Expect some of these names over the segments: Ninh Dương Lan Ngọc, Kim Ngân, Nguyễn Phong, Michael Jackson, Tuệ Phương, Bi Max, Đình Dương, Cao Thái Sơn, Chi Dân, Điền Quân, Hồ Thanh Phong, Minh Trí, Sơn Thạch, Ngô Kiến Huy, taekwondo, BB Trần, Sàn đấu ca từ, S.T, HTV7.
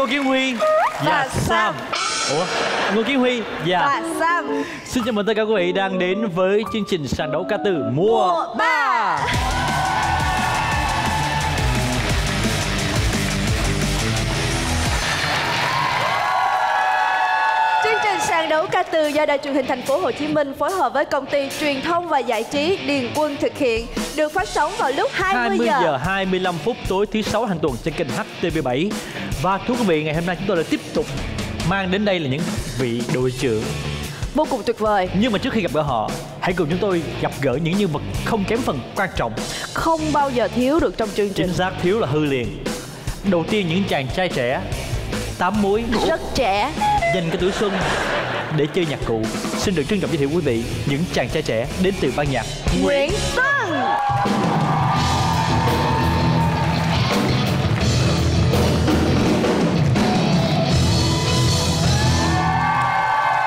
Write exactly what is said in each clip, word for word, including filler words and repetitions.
Ngô Kiến Huy và Sam. Ủa? Ngô Kiến Huy và Sam. Xin chào mừng tất cả quý vị đang đến với chương trình Sàn đấu ca từ mùa ba. Đấu ca từ do Đài Truyền hình Thành phố Hồ Chí Minh phối hợp với Công ty Truyền thông và Giải trí Điền Quân thực hiện, được phát sóng vào lúc hai mươi giờ hai mươi lăm phút tối thứ sáu hàng tuần trên kênh H T V bảy. Và thưa quý vị, ngày hôm nay chúng tôi lại tiếp tục mang đến đây là những vị đội trưởng vô cùng tuyệt vời. Nhưng mà trước khi gặp gỡ họ, hãy cùng chúng tôi gặp gỡ những nhân vật không kém phần quan trọng, không bao giờ thiếu được trong chương trình. Chính xác, thiếu là hư liền. Đầu tiên, những chàng trai trẻ tám muối rất trẻ dành cái tuổi xuân để chơi nhạc cụ. Xin được trân trọng giới thiệu quý vị những chàng trai trẻ đến từ ban nhạc Nguyễn Phong.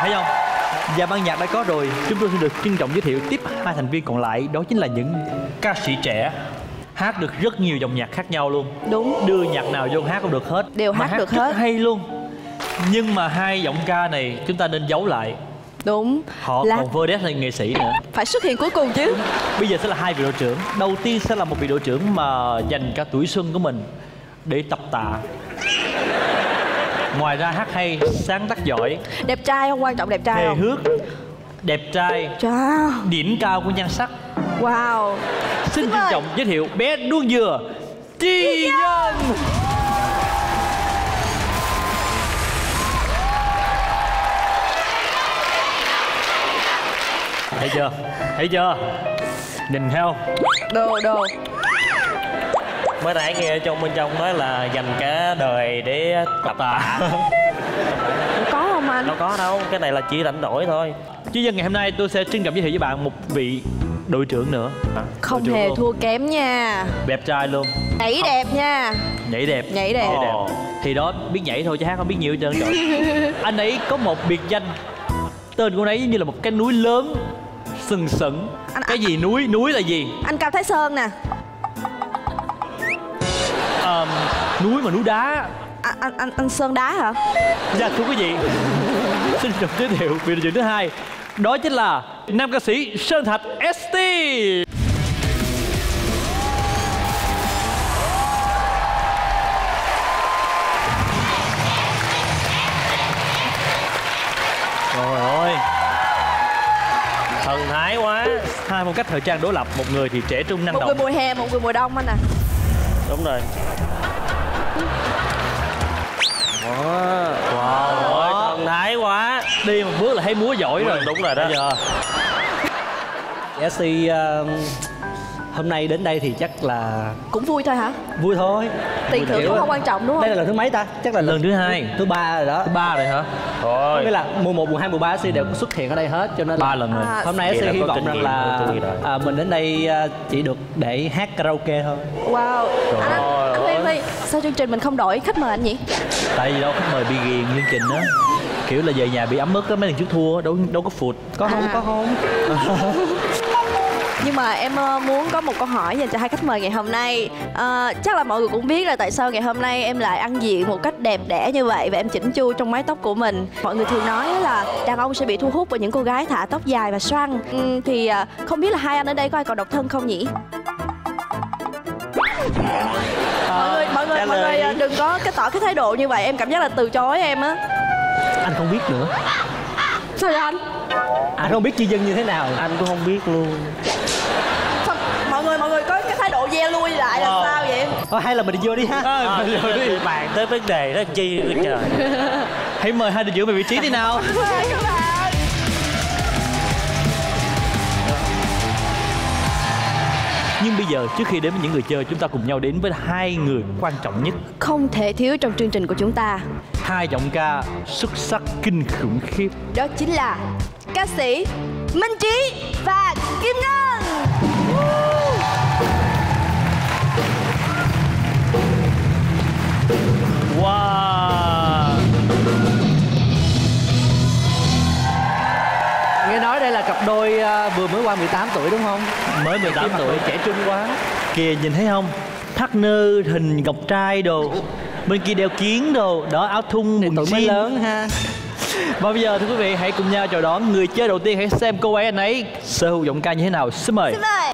Thấy không? Và ban nhạc đã có rồi. Chúng tôi xin được trân trọng giới thiệu tiếp hai thành viên còn lại, đó chính là những ca sĩ trẻ hát được rất nhiều dòng nhạc khác nhau luôn. Đúng. Đưa nhạc nào vô hát cũng được hết. Đều hát, hát được hết. Hay luôn. Nhưng mà hai giọng ca này chúng ta nên giấu lại. Đúng. Họ là... còn verdes là nghệ sĩ nữa. Phải xuất hiện cuối cùng chứ. Đúng. Bây giờ sẽ là hai vị đội trưởng. Đầu tiên sẽ là một vị đội trưởng mà dành cả tuổi xuân của mình để tập tạ. Ngoài ra hát hay, sáng tác giỏi. Đẹp trai không? Quan trọng đẹp trai không? Hề hước. Đẹp trai. Chào. Điểm cao của nhan sắc. Wow. Xin trân trọng giới thiệu bé đuông dừa Chi Dân. Thấy chưa? Thấy chưa? Nhìn thấy không? Đồ đồ. Mới nãy nghe trong bên trong nói là dành cả đời để tập tạ. Không có không anh? Đâu có đâu, cái này là chỉ rảnh rỗi thôi. Chứ Dân, ngày hôm nay tôi sẽ trân trọng giới thiệu với bạn một vị đội trưởng nữa. À, không hề thua kém nha. Đẹp trai luôn. Nhảy không. Đẹp nha. Nhảy đẹp. Nhảy đẹp. Nhảy đẹp. Thì đó, biết nhảy thôi chứ hát không biết nhiều hết trơn trời. Anh ấy có một biệt danh, tên của anh ấy như là một cái núi lớn sừng sững. Anh, cái gì núi? Núi là gì? Anh Cao Thái Sơn nè. À, núi mà núi đá. À, anh anh anh Sơn Đá hả? Dạ thưa quý vị, xin được giới thiệu vị đội trưởng thứ hai, đó chính là nam ca sĩ Sơn Thạch S T. Trời ơi, thần thái quá. Hai phong cách thời trang đối lập, một người thì trẻ trung năng động, một người mùa hè, một người mùa đông anh à. Đúng rồi. Wow, wow ơi, thần thái quá. Đi một bước là thấy múa giỏi rồi. Đúng rồi đó. Bây giờ S C uh, hôm nay đến đây thì chắc là cũng vui thôi hả? Vui thôi. Tiền thưởng cũng không quan trọng đúng không? Đây là lần thứ mấy ta? Chắc là lần, lần thứ hai, thứ ba rồi đó. Thứ ba rồi hả? Thôi. Nghĩa là mùa một, mùa hai, mùa ba S C đều có xuất hiện ở đây hết, cho nên ba là... lần rồi. Hôm nay S C hy vọng rằng là à, mình đến đây chỉ được để hát karaoke thôi. Wow. Trời anh, anh, anh Huy Huy, sao chương trình mình không đổi khách mời anh nhỉ? Tại vì đâu khách mời bị ghiền chương trình đó. Kiểu là về nhà bị ấm ức á, mấy lần trước thua đâu đâu có phụt. Có không? À. Có không? Nhưng mà em muốn có một câu hỏi dành cho hai khách mời ngày hôm nay. À, chắc là mọi người cũng biết là tại sao ngày hôm nay em lại ăn diện một cách đẹp đẽ như vậy và em chỉnh chu trong mái tóc của mình. Mọi người thường nói là đàn ông sẽ bị thu hút bởi những cô gái thả tóc dài và xoăn. Ừ, thì không biết là hai anh ở đây có ai còn độc thân không nhỉ? Mọi người, mọi người, mọi người đừng có cái tỏ cái thái độ như vậy, em cảm giác là từ chối em á. Anh không biết nữa. Sao vậy anh? Anh không biết Chi Dân như thế nào. Anh cũng không biết luôn. Sao? Mọi người mọi người có cái thái độ ve lui lại là ờ. sao vậy? Ờ, hay là mình vô đi ha. Ờ, ờ, mình vô đi. Bạn tới vấn đề đó Chi. Trời. Hãy mời hai đội trưởng về vị trí đi nào. Mời các bạn. Nhưng bây giờ trước khi đến với những người chơi, chúng ta cùng nhau đến với hai người quan trọng nhất, không thể thiếu trong chương trình của chúng ta. Hai giọng ca xuất sắc kinh khủng khiếp. Đó chính là ca sĩ Minh Trí và Kim Ngân. Wow. Nghe nói đây là cặp đôi vừa mới qua mười tám tuổi đúng không? Mới mười tám tuổi, trẻ trung quá. Kìa nhìn thấy không? Partner hình ngọc trai đồ. bên kia đeo kiến đồ đó, áo thun thì tụi mới lớn ha. Và bây giờ thưa quý vị hãy cùng nhau chào đón người chơi đầu tiên, hãy xem cô ấy anh ấy sở hữu giọng ca như thế nào. Xin mời. Xin mời.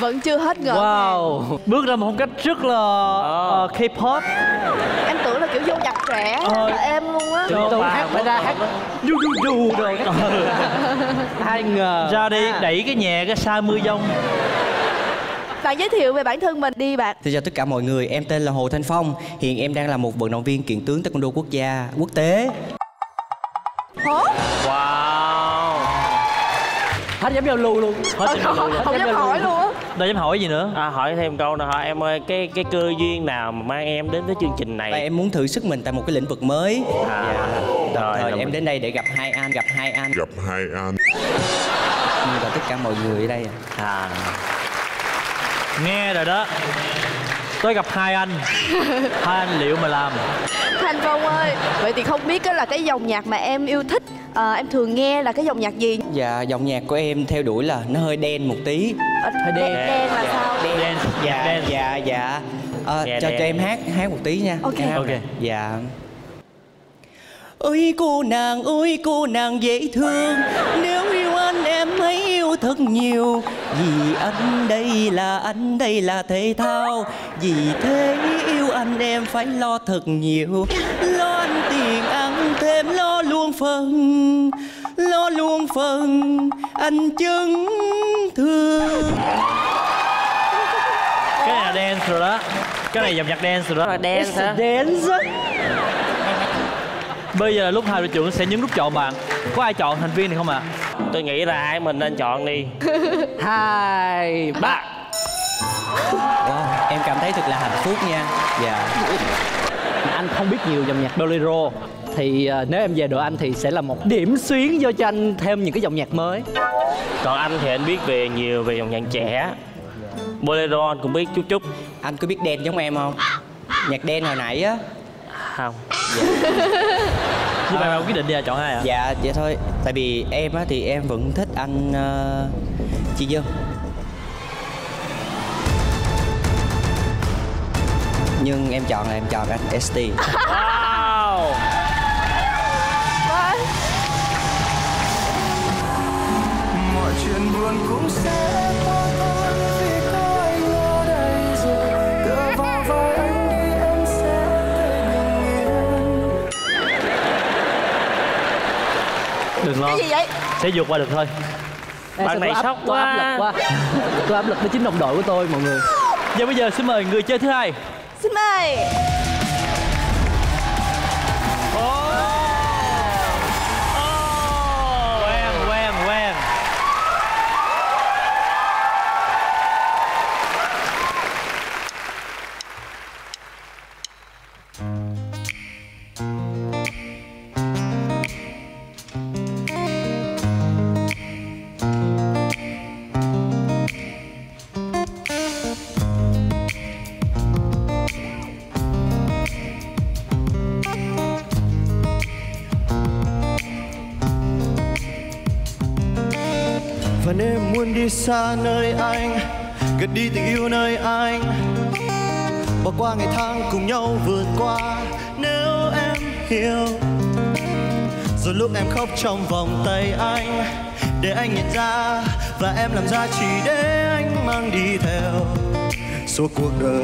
Vẫn chưa hết ngờ. Wow, này. Bước ra một phong cách rất là uh, K-pop. Anh tưởng là kiểu vô nhạc trẻ, ờ, là em luôn á. Tụi hát phải ra hát du du du rồi. Ai ngờ ra đi à. Đẩy cái nhẹ cái xa mưa giông. Bạn giới thiệu về bản thân mình đi bạn. Xin chào tất cả mọi người, em tên là Hồ Thanh Phong. Hiện em đang là một vận động viên kiện tướng taekwondo quốc gia quốc tế. Hả? Wow. Hết dám giao lưu luôn. Hết ừ, không, không, không dám hỏi luôn á. Đâu dám hỏi gì nữa. À, hỏi thêm câu nữa hả em ơi, cái cái cơ duyên nào mà mang em đến với chương trình này? Tại em muốn thử sức mình tại một cái lĩnh vực mới. À, dạ. Rồi, rồi em mình... đến đây để gặp hai anh, gặp hai anh, gặp hai anh. Và tất cả mọi người ở đây. À. À. Nghe rồi đó. Tôi gặp hai anh. Hai anh liệu mà làm. Thành Phong ơi, vậy thì không biết là cái dòng nhạc mà em yêu thích, à, em thường nghe là cái dòng nhạc gì? Dạ, dòng nhạc của em theo đuổi là nó hơi đen một tí. À, hơi đen. Đen, đen là dạ, sao? Đen, đen. Dạ, đen. Dạ, dạ. À, dạ cho, đen. Cho em hát, hát một tí nha. Ok. Ok. Dạ. Ôi cô nàng, ôi cô nàng dễ thương, nếu yêu anh em hãy yêu thật nhiều. Vì anh đây là anh đây là thể thao, vì thế yêu anh em phải lo thật nhiều. Lo anh tiền ăn thêm, lo luôn phần, lo luôn phần anh chấn thương. Cái này là dance rồi đó. Cái này dòng nhạc dance rồi đó. Là dance hả? Dance. Bây giờ là lúc hai đội trưởng sẽ nhấn nút chọn bạn. Có ai chọn thành viên này không ạ? À? Tôi nghĩ là ai mình nên chọn đi. Hai, ba. Wow, em cảm thấy thật là hạnh phúc nha. Dạ. Anh không biết nhiều dòng nhạc bolero, thì nếu em về đội anh thì sẽ là một điểm xuyến do cho anh thêm những cái dòng nhạc mới. Còn anh thì anh biết về nhiều về dòng nhạc trẻ. Bolero anh cũng biết chút chút. Anh có biết đen giống em không? Nhạc đen hồi nãy á. Không. Dạ. Như vậy mà quyết định đi là chọn ai ạ? Dạ, vậy thôi. Tại vì em á thì em vẫn thích anh uh, Chi Dân. Nhưng em chọn là em chọn anh S T. Wow. Mọi chuyện buồn cũng sẽ qua thôi vì có anh ở đây rồi. Tựa vào vai anh đi em sẽ thấy bình yên. Đừng lo. Cái gì vậy? Sẽ vượt qua được thôi. Em bạn này áp, sốc quá. Áp lực quá. Tôi áp lực với chính đồng đội của tôi mọi người. Và bây giờ xin mời người chơi thứ hai. Xin mời. Xa nơi anh, gần đi tình yêu nơi anh. Bỏ qua ngày tháng cùng nhau vượt qua nếu em hiểu. Rồi lúc em khóc trong vòng tay anh, để anh nhận ra và em làm ra chỉ để anh mang đi theo suốt cuộc đời.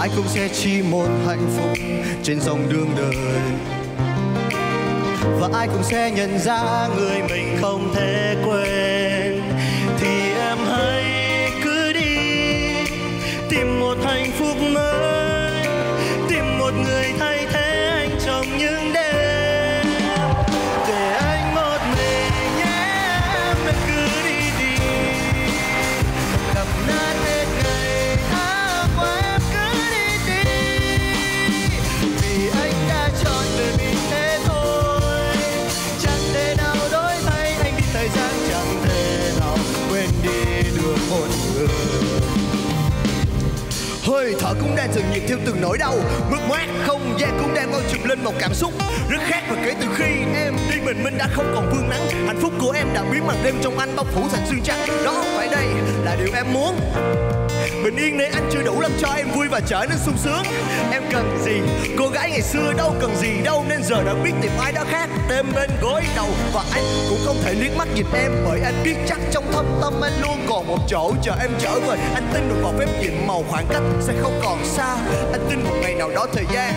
Anh cũng sẽ chỉ một hạnh phúc trên dòng đường đời. Và ai cũng sẽ nhận ra người mình không thể quên. Thì em hãy cứ đi, tìm một hạnh phúc mới, tìm một người thay thế anh trong những đêm. Để anh một mình nhé, em cứ đi đi. Gặp lại hết ngày tháng qua em cứ đi đi. Vì anh đã chọn đời mình thế. Hơi thở cũng đang dần nhiệt theo từng nỗi đau. Mất mát không gian cũng đang bao trùm lên một cảm xúc rất khác. Và kể từ khi em đi mình, mình đã không còn vương nắng. Hạnh phúc của em đã biến mặt đêm trong anh bao phủ thành sương trắng. Đó phải đây là điều em muốn. Bình yên nơi anh chưa đủ làm cho em vui và trở nên sung sướng. Em cần gì? Cô gái ngày xưa đâu cần gì đâu. Nên giờ đã biết tìm ai đó khác đêm bên gối đầu. Và anh cũng không thể liếc mắt nhìn em, bởi anh biết chắc trong thâm tâm anh luôn còn một chỗ chờ em trở về. Anh tin được vào phép nhiệm màu khoảng cách sẽ không còn xa. Anh tin một ngày nào đó thời gian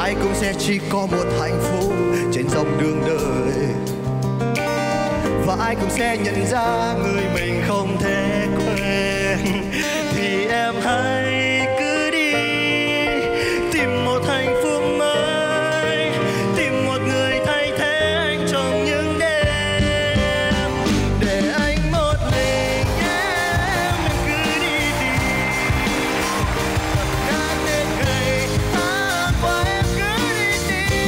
ai cũng sẽ chỉ có một hạnh phúc trên dòng đường đời. Và ai cũng sẽ nhận ra người mình không thể quên. Thì em hãy cứ đi, tìm một hạnh phúc mới, tìm một người thay thế anh trong những đêm. Để anh một mình nhé, em cứ đi đi. Tất cả đến ngày tháng qua em cứ đi đi.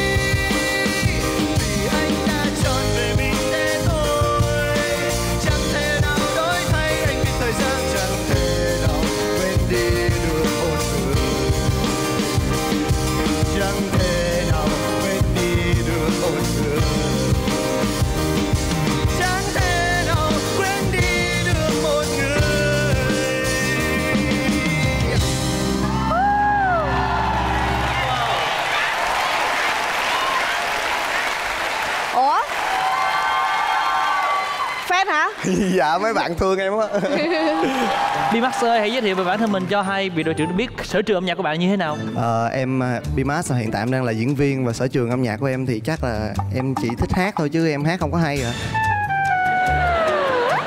Vì anh đã chọn về mình thế thôi. Chẳng thể nào đổi thay anh vì thời gian, chẳng thể nào quên đi. Dạ mấy bạn thương em quá. Bi Max ơi, hãy giới thiệu về bản thân mình cho hai vị đội trưởng biết sở trường âm nhạc của bạn như thế nào. Ờ, em Bi Max hiện tại em đang là diễn viên, và sở trường âm nhạc của em thì chắc là em chỉ thích hát thôi chứ em hát không có hay rồi.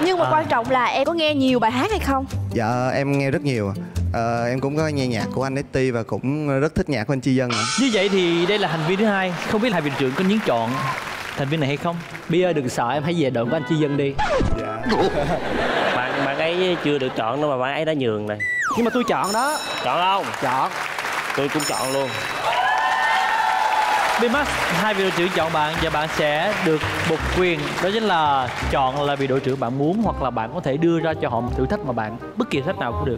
Nhưng mà à. quan trọng là em có nghe nhiều bài hát hay không? Dạ em nghe rất nhiều. Ờ, em cũng có nghe nhạc của anh S T và cũng rất thích nhạc của anh Chi Dân. Như vậy thì đây là hành vi thứ hai, không biết là hai vị trưởng có nhấn chọn thành viên này hay không? Bi ơi đừng sợ, em hãy về đội của anh Chi Dân đi. Dạ. bạn, bạn ấy chưa được chọn đâu mà bạn ấy đã nhường này. Nhưng mà tôi chọn đó. Chọn không? Chọn. Tôi cũng chọn luôn. B Max, hai vị đội trưởng chọn bạn và bạn sẽ được một quyền, đó chính là chọn là vị đội trưởng bạn muốn, hoặc là bạn có thể đưa ra cho họ một thử thách mà bạn, bất kỳ thử thách nào cũng được.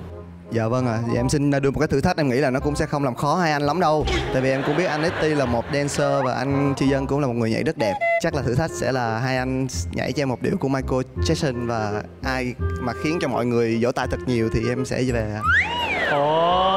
Dạ vâng ạ, à. em xin đưa một cái thử thách em nghĩ là nó cũng sẽ không làm khó hai anh lắm đâu. Tại vì em cũng biết anh S T là một dancer và anh Chi Dân cũng là một người nhảy rất đẹp. Chắc là thử thách sẽ là hai anh nhảy cho em một điệu của Michael Jackson, và ai mà khiến cho mọi người vỗ tay thật nhiều thì em sẽ về. Oh.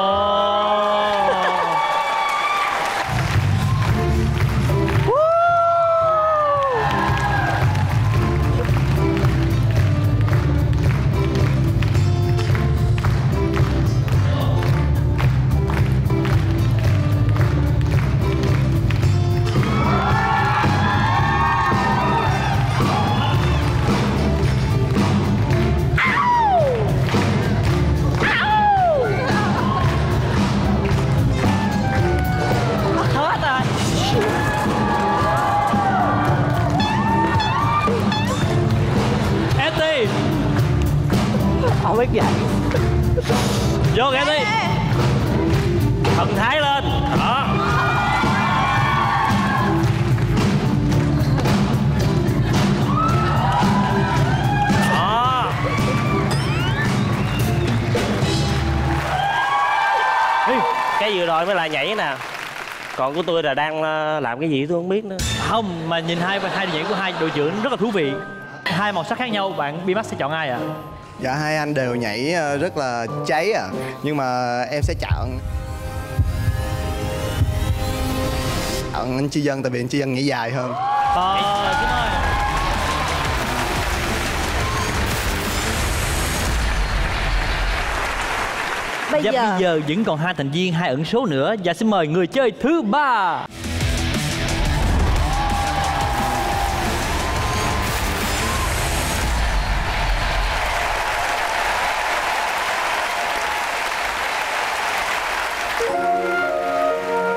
Mới là nhảy nè, còn của tôi là đang làm cái gì tôi không biết nữa. Không, mà nhìn hai hai nhảy của hai đội trưởng rất là thú vị, hai màu sắc khác nhau. Bạn Bi Max sẽ chọn ai ạ? À? Dạ hai anh đều nhảy rất là cháy ạ, à. nhưng mà em sẽ chọn chọn anh Chi Dân, tại vì anh Chi Dân nhảy dài hơn. Ờ à, đúng rồi. Bây giờ... bây giờ vẫn còn hai thành viên, hai ẩn số nữa, và xin mời người chơi thứ ba.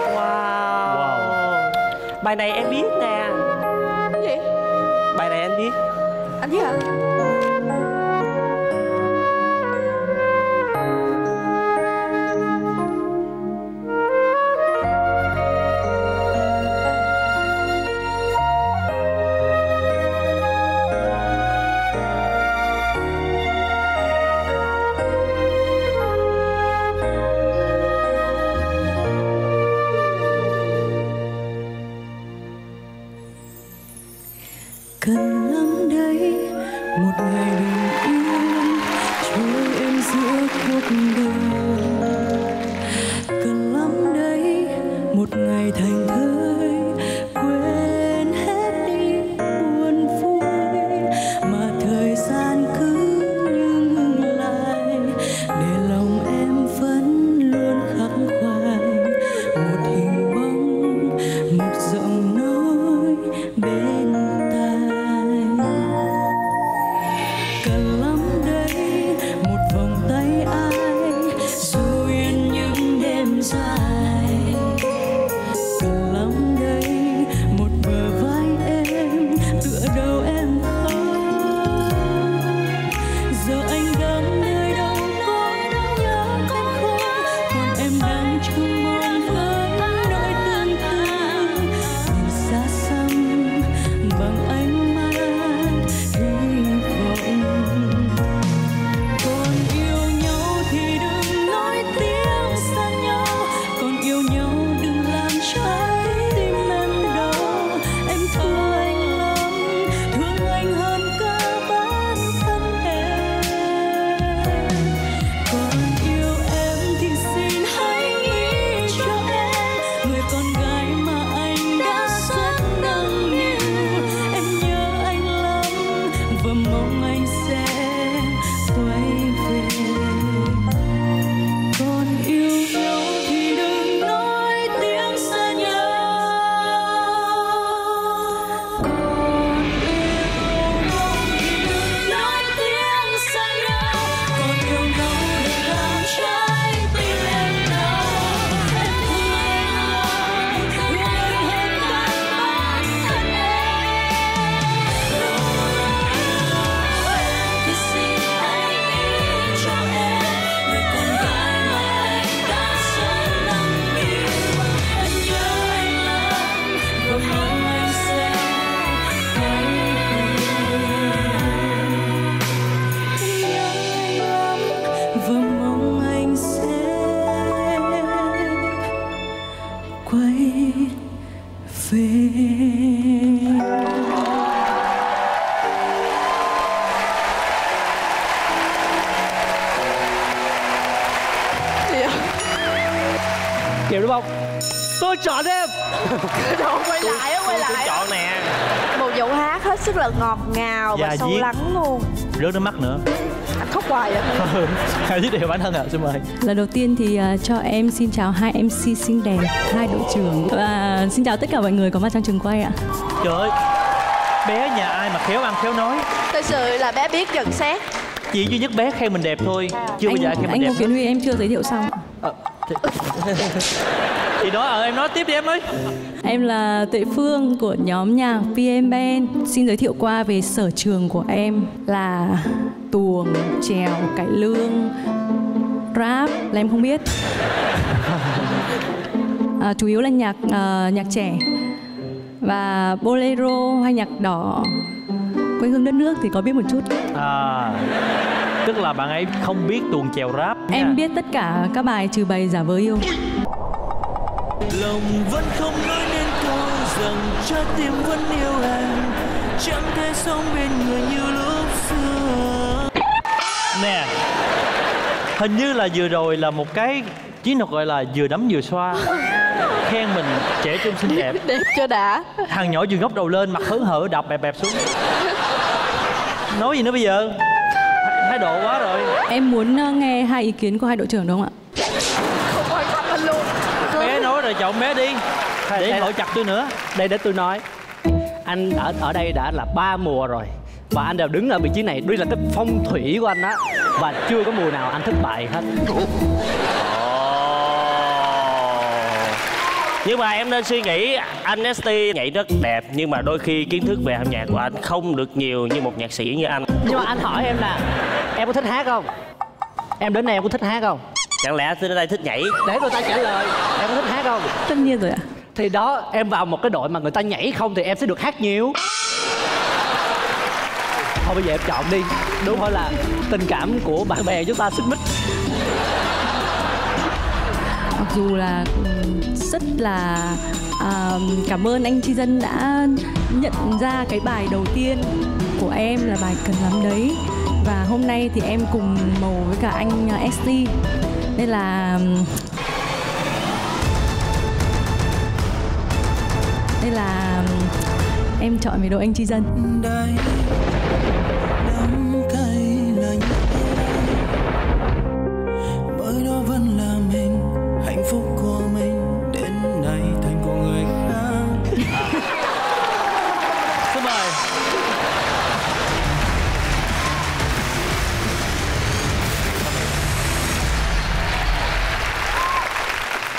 Wow, wow. Bài này em biết nè. Cái gì? Bài này anh biết. Anh biết hả? kiểu đúng không? Tôi chọn em. Thôi quay lại á, quay lại. Tôi chọn nè. Một vụ hát hết sức là ngọt ngào và sâu lắng luôn. Rớt nước mắt nữa. Anh khóc hoài vậy. Hãy giới thiệu bản thân ạ, xin mời. Lần đầu tiên thì cho em xin chào hai em xê xinh đẹp, hai đội trưởng và xin chào tất cả mọi người có mặt trong trường quay ạ. Trời ơi, bé nhà ai mà khéo ăn khéo nói. Thật sự là bé biết nhận xét. Chị duy nhất bé khen mình đẹp thôi. Chưa bao giờ khen mình đẹp. Anh Ngô Kiến Huy em chưa giới thiệu xong. Thì đó, ờ, em nói tiếp đi em ơi. Em là Tuệ Phương của nhóm nhạc pê em Band. Xin giới thiệu qua về sở trường của em là tuồng, chèo, cải lương, rap là em không biết. À, chủ yếu là nhạc uh, nhạc trẻ và bolero hay nhạc đỏ, quê hương đất nước thì có biết một chút. À, tức là bạn ấy không biết tuồng, chèo, rap. Em biết tất cả các bài trừ bài Giả Vờ Yêu. Lòng vẫn không nói nên câu rằng trái tim vẫn yêu em, chẳng thể sống bên người như lúc xưa. Nè, hình như là vừa rồi là một cái chiến thuật gọi là vừa đấm vừa xoa. Khen mình trẻ trung xinh đẹp. Đẹp cho đã. Thằng nhỏ vừa ngóc đầu lên, mặt hớn hở đập bẹp bẹp xuống. Nói gì nữa bây giờ? Thái độ quá rồi. Em muốn nghe hai ý kiến của hai đội trưởng đúng không ạ? Không quan tâm anh luôn. Bé nói rồi, chọn bé đi. Để hỏi chặt tôi nữa. Đây để tôi nói. Anh ở ở đây đã là ba mùa rồi và anh đều đứng ở vị trí này. Đây là cái phong thủy của anh á, và chưa có mùa nào anh thất bại hết. Nhưng mà em nên suy nghĩ, anh ét tê nhảy rất đẹp nhưng mà đôi khi kiến thức về âm nhạc của anh không được nhiều như một nhạc sĩ như anh. Nhưng mà anh hỏi em là em có thích hát không? Em đến đây em có thích hát không? Chẳng lẽ tôi đến đây thích nhảy? Để người ta trả lời. Em có thích hát không? Tất nhiên rồi ạ. Thì đó, em vào một cái đội mà người ta nhảy không thì em sẽ được hát nhiều. Thôi bây giờ em chọn đi. Đúng không là tình cảm của bạn bè chúng ta xích mích. Mặc dù là rất là uh, cảm ơn anh Chi Dân đã nhận ra cái bài đầu tiên của em là bài Cần Lắm Đấy. Và hôm nay thì em cùng màu với cả anh ét tê. Nên là... Nên là... em chọn về đội anh Chi Dân. Đây, đắng cay là như thế. Bởi đó vẫn là mình, hạnh phúc của mình. Đến nay thành của người khác. Xin mời.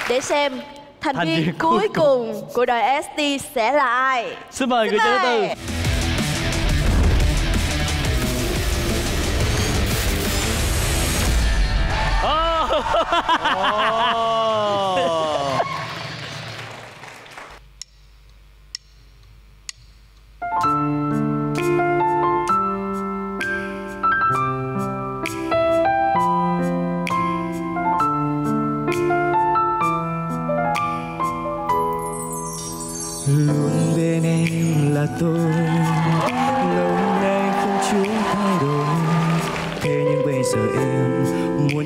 Để xem thành, thành viên cuối cùng, cùng của đội ét tê sẽ là ai? Xin mời người thứ tư. Oh. Luôn bên em là tôi, lâu nay không chịu thay đổi. Thế nhưng bây giờ em muốn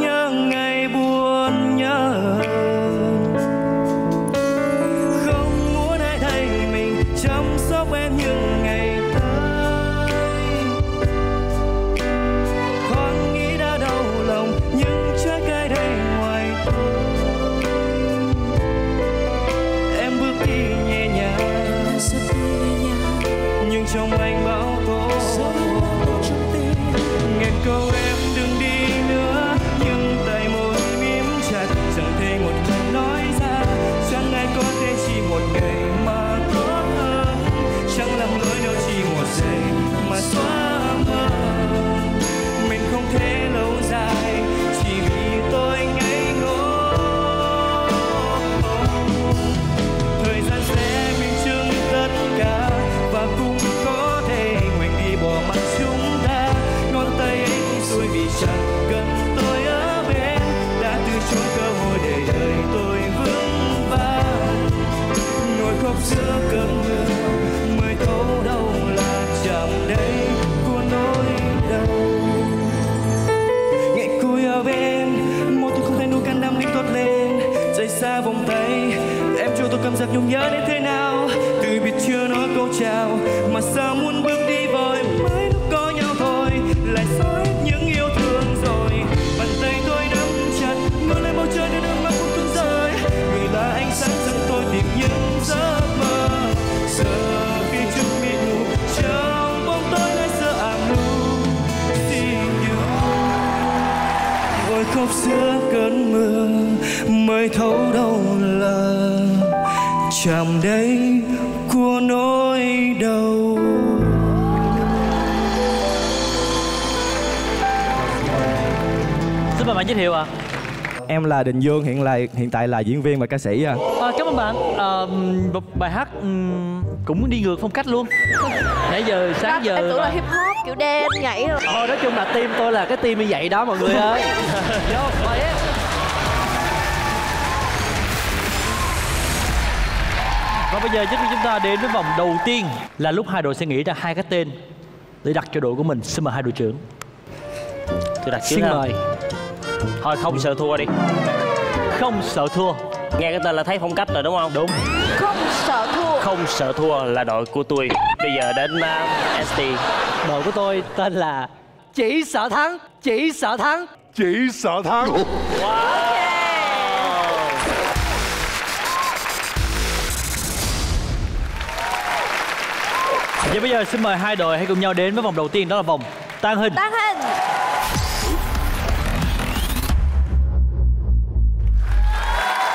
những ngày buồn nhớ. Không muốn ai thay mình chăm sóc em những ngày. Trong anh bao tố nghe câu em đừng đi nữa nhưng tại nhớ đến thế nào, từ biệt chưa nói câu chào mà sao muốn bước đi vội, mới lúc có nhau thôi lại xóa hết những yêu thương rồi. Bàn tay tôi nắm chặt mơ lên bầu trời đến nước mắt cũng tuôn rơi, người là ánh sáng dẫn tôi tìm những giấc mơ. Giờ khi trước mi nụ trong bóng tối nơi xưa ảm lưu xin nhớ ngồi khóc giữa cơn mưa mới thấu đâu là chạm đấy của nỗi đau. Xin mời bạn giới thiệu ạ. À, em là Đình Dương, hiện là hiện tại là diễn viên và ca sĩ. À, à cảm ơn bạn. À, một bài hát um, cũng đi ngược phong cách luôn. Nãy giờ sáng đó, giờ em tưởng là hip hop kiểu đen nhảy rồi. Thôi nói chung là team tôi là cái team như vậy đó mọi người ơi. Và bây giờ chúng ta đến với vòng đầu tiên là lúc hai đội sẽ nghĩ ra hai cái tên để đặt cho đội của mình. Xin mời hai đội trưởng. Tôi đặt xin mời. Thôi không sợ thua đi. Không sợ thua. Nghe cái tên là thấy phong cách rồi đúng không? Đúng. Không sợ thua. Không sợ thua là đội của tôi. Bây giờ đến uh, S T. Đội của tôi tên là Chỉ sợ thắng. Chỉ sợ thắng. Chỉ sợ thắng. Wow. Và bây giờ xin mời hai đội hãy cùng nhau đến với vòng đầu tiên, đó là vòng tàng hình. Tàng hình.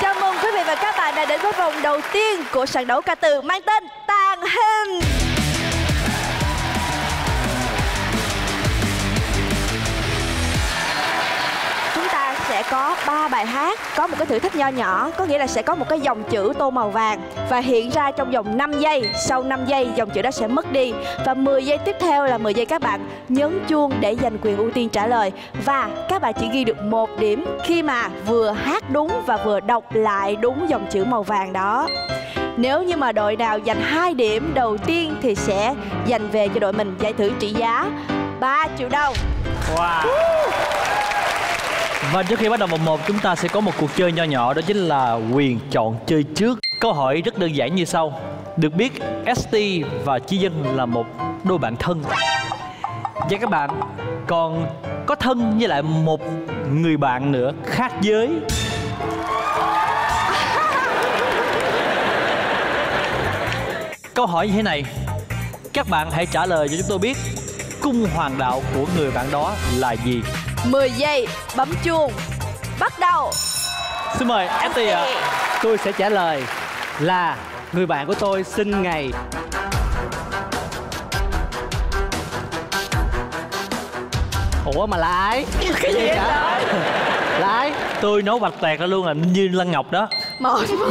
Chào mừng quý vị và các bạn đã đến với vòng đầu tiên của sàn đấu ca từ mang tên tàng hình. Chúng ta sẽ có ba bài hát, có một cái thử thách nho nhỏ, có nghĩa là sẽ có một cái dòng chữ tô màu vàng và hiện ra trong vòng năm giây. Sau năm giây dòng chữ đó sẽ mất đi. Và mười giây tiếp theo là mười giây các bạn nhấn chuông để giành quyền ưu tiên trả lời. Và các bạn chỉ ghi được một điểm khi mà vừa hát đúng và vừa đọc lại đúng dòng chữ màu vàng đó. Nếu như mà đội nào giành hai điểm đầu tiên thì sẽ giành về cho đội mình giải thưởng trị giá ba triệu đồng. Wow. Và trước khi bắt đầu vòng một, chúng ta sẽ có một cuộc chơi nho nhỏ, đó chính là quyền chọn chơi trước. Câu hỏi rất đơn giản như sau. Được biết S T và Chi Dân là một đôi bạn thân. Và các bạn còn có thân với lại một người bạn nữa khác giới. Câu hỏi như thế này, các bạn hãy trả lời cho chúng tôi biết cung hoàng đạo của người bạn đó là gì. mười giây bấm chuông bắt đầu. Xin mời S T ạ. Tôi sẽ trả lời là người bạn của tôi sinh ngày ủa mà là ai cái gì cả là ai. Tôi nấu bạch tẹt ra luôn là Ninh Dương Lan Ngọc đó.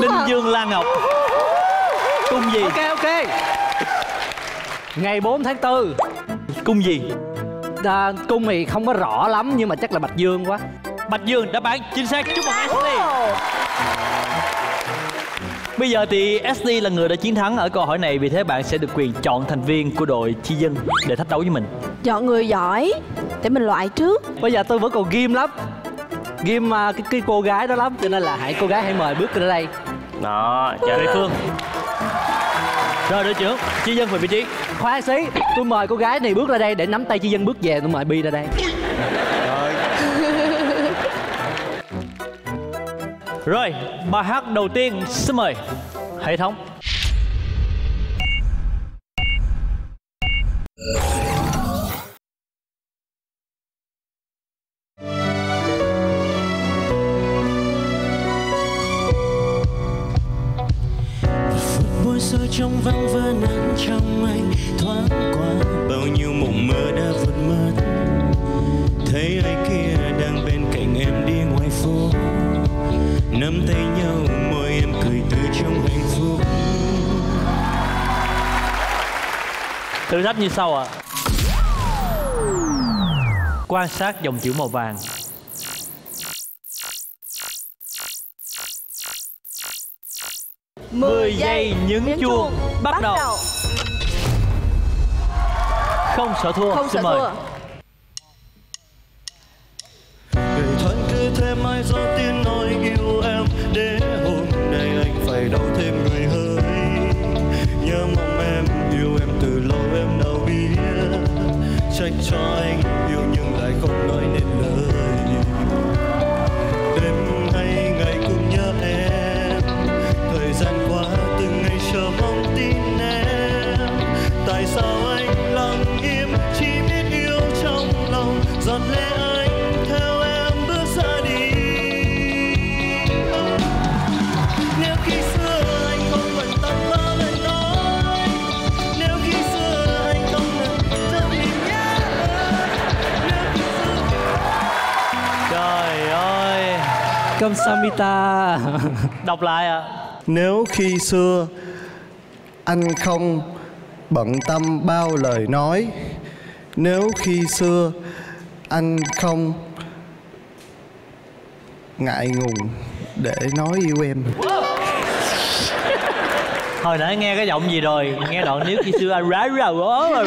Ninh Dương Lan Ngọc cung gì? Ok ok. Ngày bốn tháng tư. Cung gì? À, cung thì không có rõ lắm nhưng mà chắc là Bạch Dương quá. Bạch Dương đã bán chính xác. Chúc mừng S T. Bây giờ thì S T là người đã chiến thắng ở câu hỏi này, vì thế bạn sẽ được quyền chọn thành viên của đội Chi Dân để thách đấu với mình. Chọn người giỏi để mình loại trước. Bây giờ tôi vẫn còn ghim lắm, ghim cái, cái cô gái đó lắm, cho nên là hãy cô gái hãy mời bước ra đây. Đó, chào Tuệ Phương. Rồi đội trưởng, Chi Dân về vị trí. Khoan xí, tôi mời cô gái này bước ra đây để nắm tay Chi Dân bước về. Tôi mời Bi ra đây. Rồi. Rồi, bài hát đầu tiên xin mời hệ thống. Trong vang vỡ nắng trong anh thoáng qua, bao nhiêu mộng mơ đã vượt mất. Thấy ai kia đang bên cạnh em đi ngoài phố, nắm tay nhau môi em cười tươi trong hạnh phúc. Thử thách như sau ạ. À, quan sát dòng chữ màu vàng. Mười giây nhấn chuông bắt, bắt đầu. đầu Không sợ thua. Không xin sợ mời. Người thân cứ thế mãi do tin nói yêu em, để hôm nay anh phải đau thêm người hơn. Cầm Samita. Đọc lại ạ. À. Nếu khi xưa anh không bận tâm bao lời nói, nếu khi xưa anh không ngại ngùng để nói yêu em. Hồi nãy nghe cái giọng gì rồi? Nghe đoạn nếu khi xưa anh ráo ráo rồi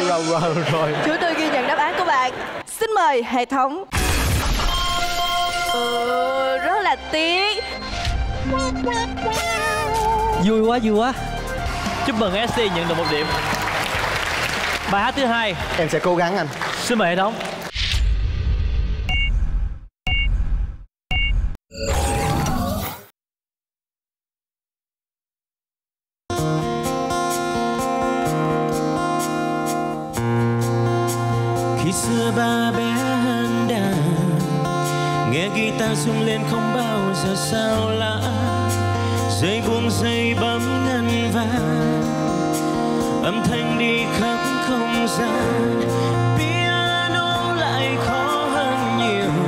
rồi. Chúng tôi ghi nhận đáp án của bạn. Xin mời hệ thống. Ừ, rất là tiếc. Vui quá, vui quá. Chúc mừng ét tê nhận được một điểm. Bài hát thứ hai. Em sẽ cố gắng anh. Xin mời hệ thống. Khi xưa ba bé hơn đàn, nghe guitar sung lên không bao giờ sao lạ. Dây buông dây bấm ngân vang, âm thanh đi khắp không gian. Piano lại khó hơn nhiều,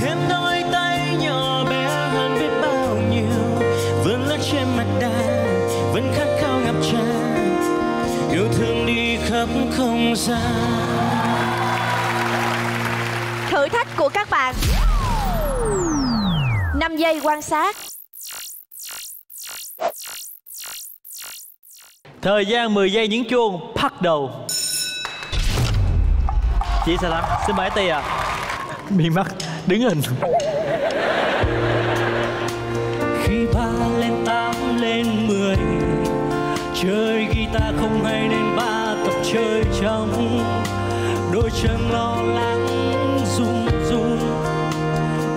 thêm đôi tay nhỏ bé hơn biết bao nhiêu. Vẫn lướt trên mặt đàn, vẫn khát khao ngập tràn, yêu thương đi khắp không gian. Thử thách của các bạn. Năm giây quan sát. Thời gian mười giây nhấn chuông, bắt đầu. Chị sẽ lắng, xin mời tì à. Bị mắc, đứng hình. Khi ba lên tám lên mười, chơi guitar không hay nên ba tập chơi trong. Đôi chân lo lắng run run,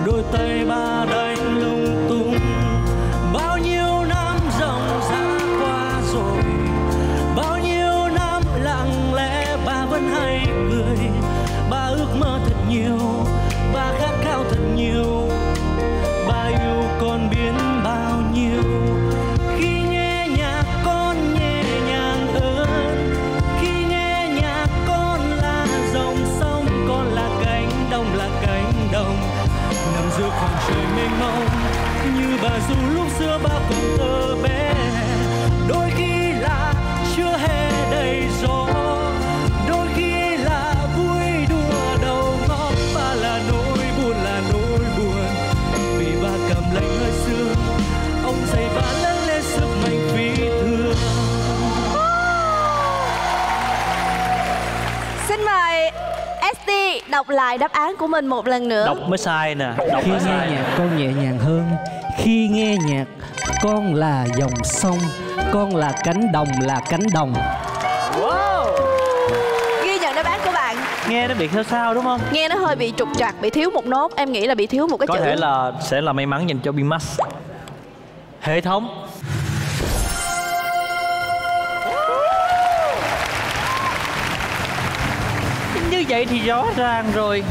đôi tay ba đánh lung tung. Bao nhiêu năm ròng rã qua rồi, bao nhiêu năm lặng lẽ ba vẫn hay cười. Ba ước mơ thật nhiều, ba khát khao thật nhiều, ba yêu con biến bao nhiêu. Khi nghe nhạc con nhẹ nhàng hơn, khi nghe nhạc con là dòng sông, con là cánh đồng, là cánh đồng nằm giữa khoảng trời mênh mông. Như bà dù lúc xưa ba còn thơ bé, đôi khi là chưa hề đầy gió, đôi khi là vui đùa đầu ngón. Ba là nỗi buồn, là nỗi buồn vì ba cầm lạnh hơi xưa. Ông dày ba lớn lên sức mạnh vì thương. Xin mời ét tê đọc lại đáp án của mình một lần nữa. Đọc mới sai nè. Đọc khi nghe sai nhạc nè. Con nhẹ nhàng hơn, khi nghe nhạc con là dòng sông, con là cánh đồng, là cánh đồng. Wow. Ghi nhận đáp án của bạn. Nghe nó bị sao sao đúng không? Nghe nó hơi bị trục trặc, bị thiếu một nốt. Em nghĩ là bị thiếu một cái có chữ. Có thể là sẽ là may mắn dành cho B Max. Hệ thống. Như vậy thì rõ ràng rồi,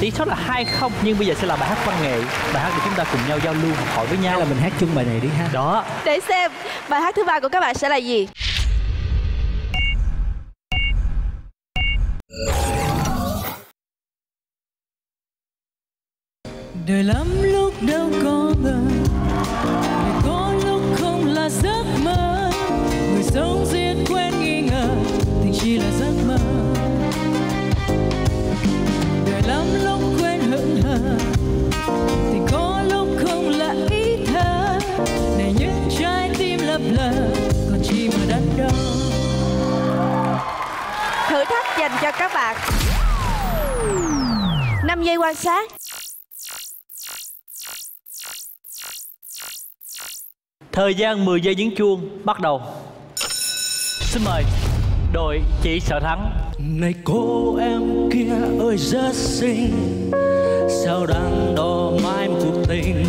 tỷ số là hai không. Nhưng bây giờ sẽ là bài hát văn nghệ, bài hát để chúng ta cùng nhau giao lưu, học hỏi với nhau. Hay là mình hát chung bài này đi ha. Đó. Để xem bài hát thứ ba của các bạn sẽ là gì. Đời lắm lúc đâu có ngờ, có lúc không là giấc mơ. Người sống giết quên nghi ngờ, tình chỉ là giấc mơ. Lắm lúc quên hững hờ, thì có lúc không là ý thơ. Để những trái tim lập lờ, còn chi mà đắn đo. Thử thách dành cho các bạn. Năm giây quan sát. Thời gian mười giây nhấn chuông, bắt đầu. Xin mời đội Chị Sợ Thắng. Này cô em kia ơi rất xinh, sao đang đo mai một cuộc tình.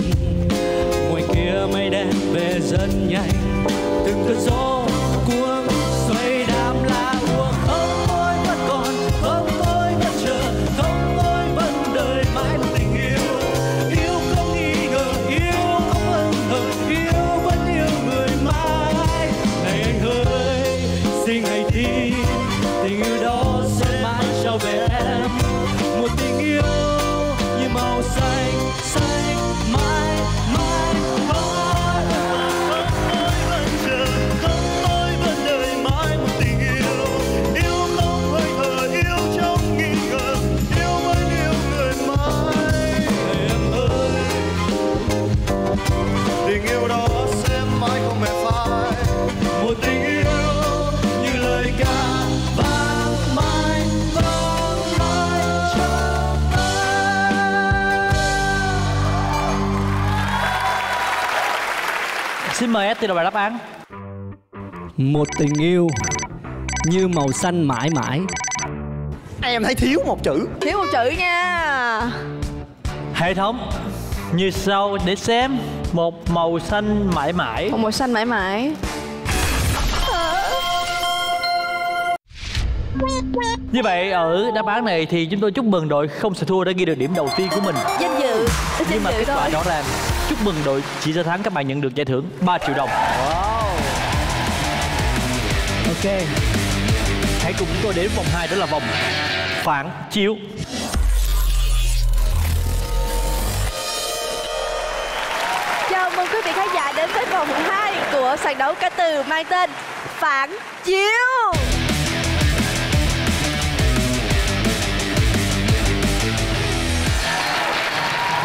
Ngoài kia mây đen về rất nhanh, từng cơn gió cuốn xoay đám lá uông. Không tôi vẫn còn, không tôi vẫn chờ, không tôi vẫn Xin mời S.T đọc bài đáp án. Một tình yêu như màu xanh mãi mãi. Em thấy thiếu một chữ. Thiếu một chữ nha. Hệ thống như sau để xem. Một màu xanh mãi mãi. Một màu xanh mãi mãi. Như vậy ở đáp án này thì chúng tôi chúc mừng đội không sợ thua đã ghi được điểm đầu tiên của mình. Danh dự. Nhưng mà kết quả rõ ràng. Chúc mừng đội Chỉ Ra Thắng, các bạn nhận được giải thưởng ba triệu đồng. Wow. Ok. Hãy cùng chúng tôi đến vòng hai, đó là vòng phản chiếu. Chào mừng quý vị khán giả đến với vòng hai của sàn đấu ca từ mang tên Phản Chiếu.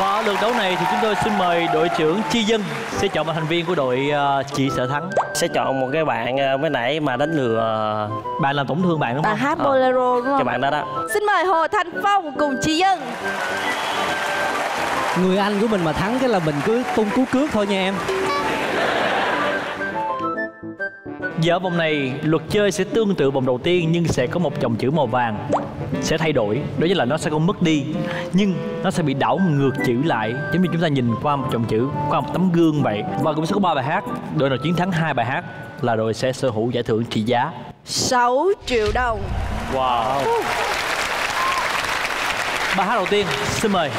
Và ở lượt đấu này thì chúng tôi xin mời đội trưởng Chi Dân sẽ chọn một thành viên của đội Chị Sợ Thắng. Sẽ chọn một cái bạn mới nãy mà đánh lừa bạn làm tổn thương bạn đúng không? À, hát bolero đúng không? Cái bạn đó đó. Xin mời Hồ Thanh Phong cùng Chi Dân. Người anh của mình mà thắng cái là mình cứ tung cú cướp thôi nha em. Giờ vòng này luật chơi sẽ tương tự vòng đầu tiên nhưng sẽ có một dòng chữ màu vàng sẽ thay đổi, đó chính là nó sẽ không mất đi nhưng nó sẽ bị đảo ngược chữ lại, giống như chúng ta nhìn qua một dòng chữ, qua một tấm gương vậy. Và cũng sẽ có ba bài hát, đội nào chiến thắng hai bài hát là đội sẽ sở hữu giải thưởng trị giá sáu triệu đồng. Wow. uh. Bài hát đầu tiên xin mời.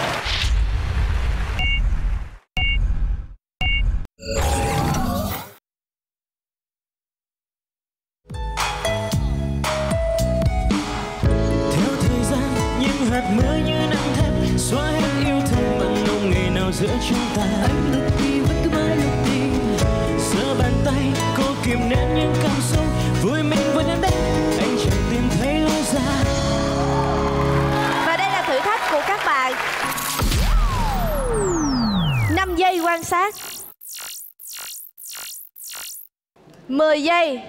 mười giây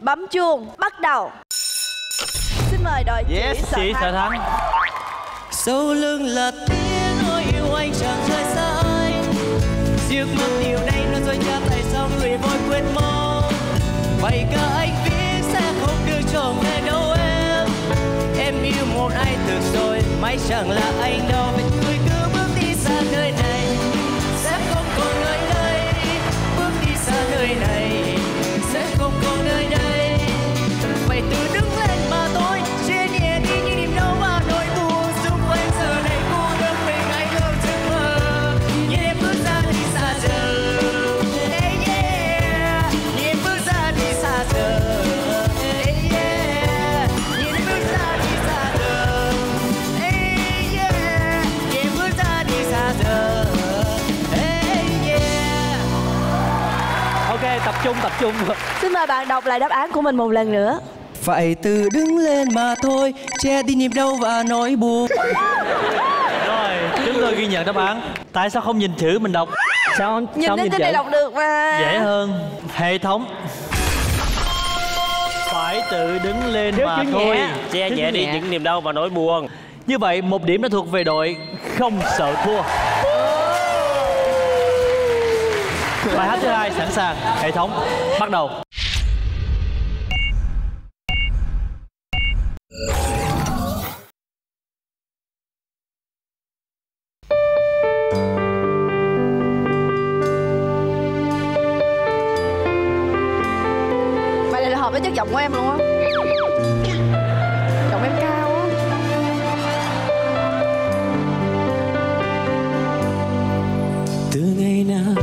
bấm chuông bắt đầu. Xin mời đội yes, Chị Sợ Thắng. Sau lưng là tiếng nói yêu anh chẳng rời xa anh. Giấc mơ điều này nó dối cha tại sao người vội quên mong. Vậy cả anh biết sẽ không đưa trở về đâu em. Em yêu một ai từng rồi, mãi chẳng là anh đâu. Vậy tôi cứ bước đi xa nơi này, sẽ không còn nơi đây. Bước đi xa nơi này. Chung tập trung. Xin mời bạn đọc lại đáp án của mình một lần nữa. Phải tự đứng lên mà thôi, che đi niềm đau và nỗi buồn. Rồi, chúng tôi ghi nhận đáp án. Tại sao không nhìn chữ mình đọc? Sao không nhìn, sao nhìn trên này đọc được mà. Dễ hơn. Hệ thống phải tự đứng lên trước mà thôi, nhẹ. Che trước nhẹ đi nhẹ. Những niềm đau và nỗi buồn. Như vậy một điểm đã thuộc về đội không sợ thua. Bài hát thứ hai sẵn sàng, hệ thống bắt đầu. Bài này là hợp với chất giọng của em luôn á. Giọng em cao á. Từ ngày nào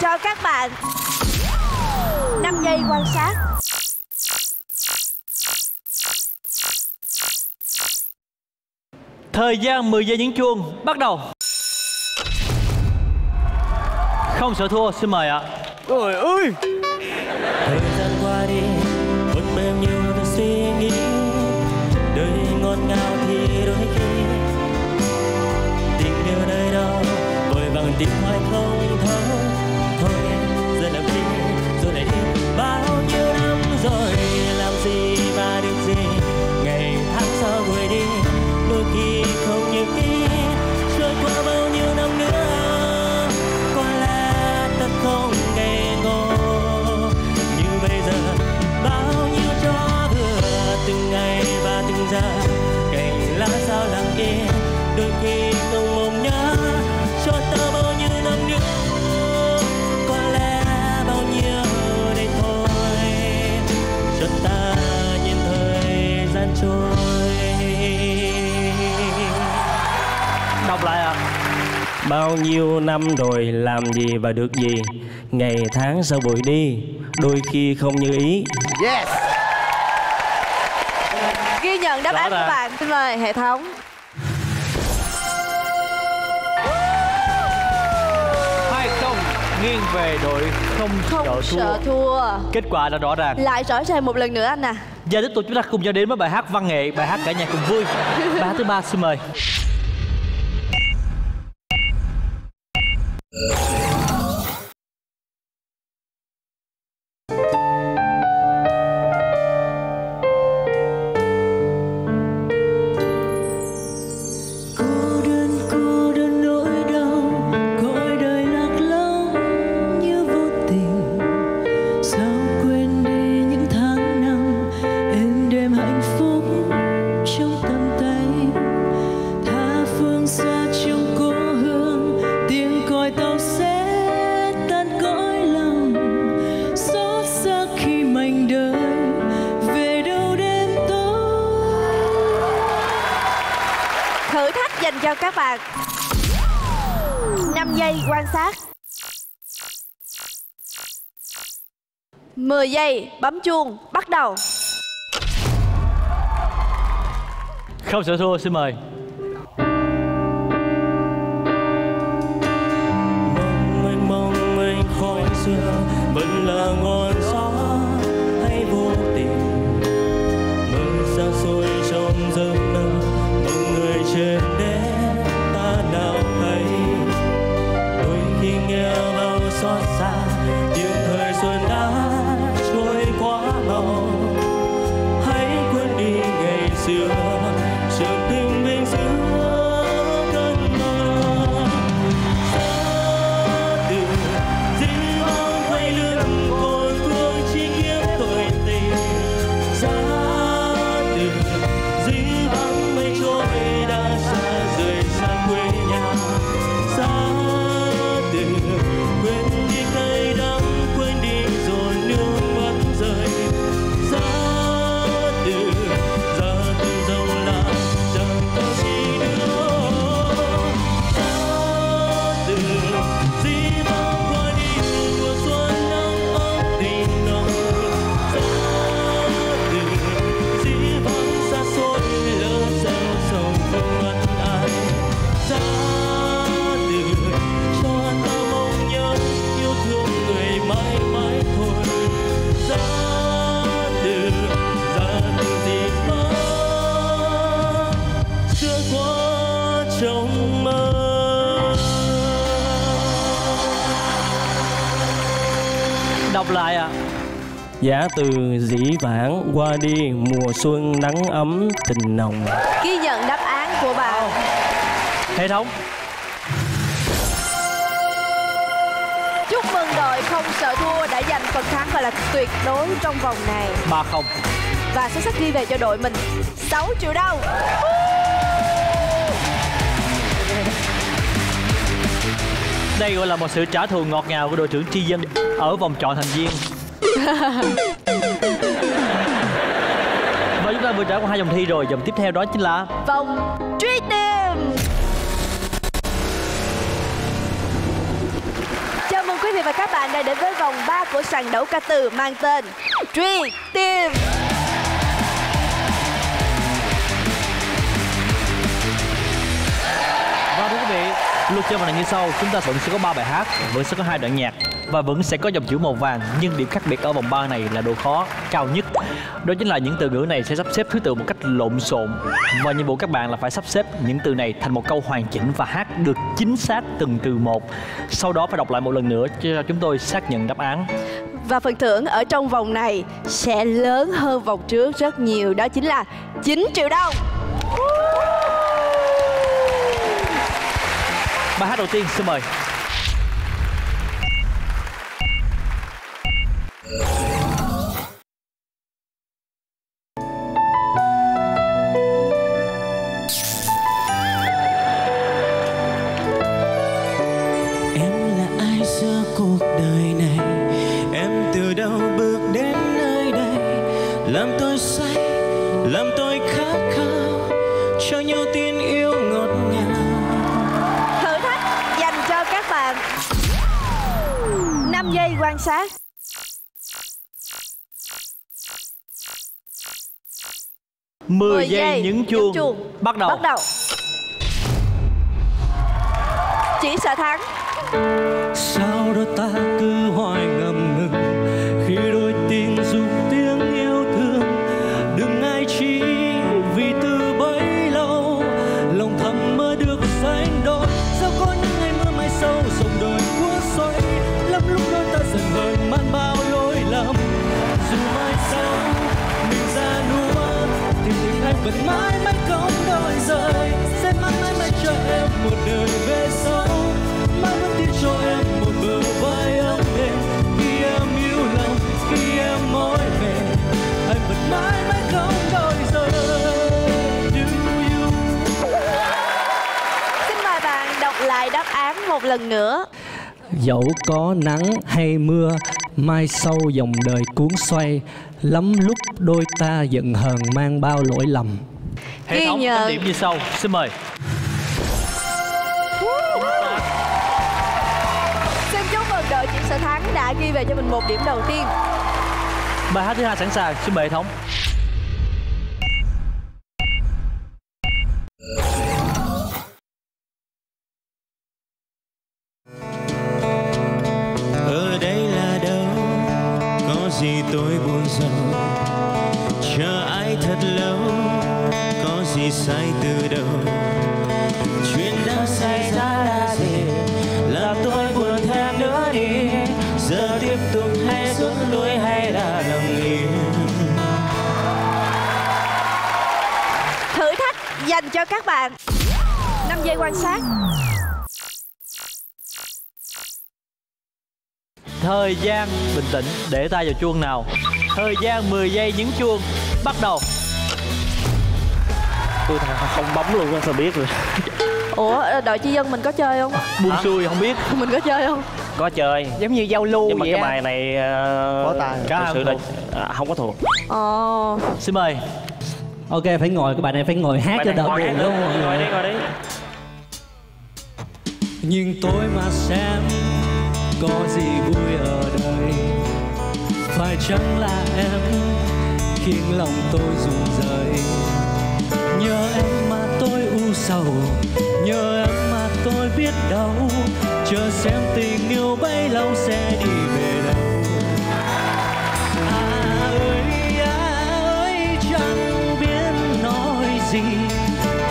cho các bạn. Năm giây quan sát. Thời gian mười giây nhấn chuông bắt đầu. Không sợ thua, xin mời ạ. Trời ơi. Thời gian qua đi, vẫn bao nhiêu thứ suy nghĩ, đời ngọt ngào thì đôi khi tình yêu nơi đâu, vội vàng tìm hoài không thấu. Thôi giờ làm gì, rồi lại đi bao nhiêu năm rồi, làm gì và được gì, ngày tháng sau vội đi, đôi khi không như ý, rồi qua bao nhiêu năm nữa. Không ngây ngô như bây giờ, bao nhiêu cho vừa từng ngày và từng giờ, cành lá sao lặng yên, đôi khi không mong nhớ cho ta bao nhiêu năm nữa, có lẽ bao nhiêu đây thôi, cho ta nhìn thời gian trôi. Đọc lại ạ. À, bao nhiêu năm rồi làm gì và được gì, ngày tháng sau buổi đi, đôi khi không như ý. Yes. Ghi nhận đáp án của bạn. Xin mời hệ thống. Hai không nghiêng về đội không, không sợ, thua. sợ thua. Kết quả đã rõ ràng. Lại rõ ràng một lần nữa anh à. Giờ tiếp tục chúng ta cùng nhau đến với bài hát văn nghệ, bài hát cả nhà cùng vui. Bài hát thứ ba xin mời. mười giây, bấm chuông, bắt đầu. Không sợ thua, xin mời. Mong mênh mong mênh khói xưa, vẫn là ngọn gió hay vô tình, mừng xa xôi trong giấc mơ, mong người trên đế ta nào thấy, đôi khi nghe bao xót xa, những thời xuân đã lại ạ. À, giá từ dĩ vãng qua đi, mùa xuân nắng ấm tình nồng. Ghi nhận đáp án của bạn. Hệ thống. Chúc mừng đội không sợ thua đã giành phần thắng gọi là tuyệt đối trong vòng này. ba không. Và xuất sắc đi về cho đội mình sáu triệu đồng. Đây gọi là một sự trả thù ngọt ngào của đội trưởng Chi Dân ở vòng chọn thành viên. Và chúng ta vừa trải qua hai vòng thi rồi, vòng tiếp theo đó chính là vòng truy tìm. Chào mừng quý vị và các bạn đã đến với vòng ba của sàn đấu ca từ mang tên Truy Tìm. Và thưa quý vị, cuộc chơi là như sau. Chúng ta vẫn sẽ có ba bài hát, vẫn sẽ có hai đoạn nhạc và vẫn sẽ có dòng chữ màu vàng, nhưng điểm khác biệt ở vòng ba này là độ khó cao nhất. Đó chính là những từ ngữ này sẽ sắp xếp thứ tự một cách lộn xộn, và nhiệm vụ các bạn là phải sắp xếp những từ này thành một câu hoàn chỉnh và hát được chính xác từng từ một. Sau đó phải đọc lại một lần nữa cho chúng tôi xác nhận đáp án. Và phần thưởng ở trong vòng này sẽ lớn hơn vòng trước rất nhiều, đó chính là chín triệu đồng. Bài hát đầu tiên xin mời. mười giây nhấn chuông, chuông. Bắt đầu. Bắt đầu. Chỉ sợ thắng. Sao đôi ta cứ hoài ngầm ngừng khi đôi tiếng dục tiếng yêu thương, đừng ai chỉ vì từ bấy lâu lòng thầm mơ được sánh đôi. Sao có những ngày mưa mai sâu dòng đời của xoay lắm lúc đôi ta dần vời man bao lỗi lầm, dù mai sau mình ra núa thì tình anh vẫn mãi mãi không đổi rời, sẽ mãi mãi mãi cho em một đời về sau, mãi vẫn tin cho em một bờ vai ấm êm khi em yêu lòng, khi em mỏi về anh vẫn mãi mãi không đổi rời. Xin mời bạn đọc lại đáp án một lần nữa. Dẫu có nắng hay mưa, mai sau dòng đời cuốn xoay, lắm lúc đôi ta giận hờn mang bao lỗi lầm. Hệ thống tính điểm như sau, xin mời. Xin chúc mừng đội Chị Sở Thắng đã ghi về cho mình một điểm đầu tiên. Bài hát thứ hai sẵn sàng, xin mời hệ thống. Các bạn năm giây quan sát. Thời gian bình tĩnh, để tay vào chuông nào. Thời gian mười giây nhấn chuông. Bắt đầu. Tôi không bấm luôn, sao biết rồi. Ủa, đội Chi Dân mình có chơi không? Buông xuôi không biết. Mình có chơi không? Có chơi. Giống như giao lưu. Nhưng mà vậy cái à? Bài này uh, tài. Thực sự là à, không có thuộc. Ồ. Xin mời. Ok, phải ngồi, các bạn này phải ngồi hát cho đỡ buồn đúng không? Ngồi đi, ngồi đi. Nhưng tôi mà xem có gì vui ở đây, phải chăng là em khiến lòng tôi run rẩy. Nhớ em mà tôi u sầu, nhớ em mà tôi biết đâu, chờ xem tình yêu bấy lâu sẽ đi về đâu.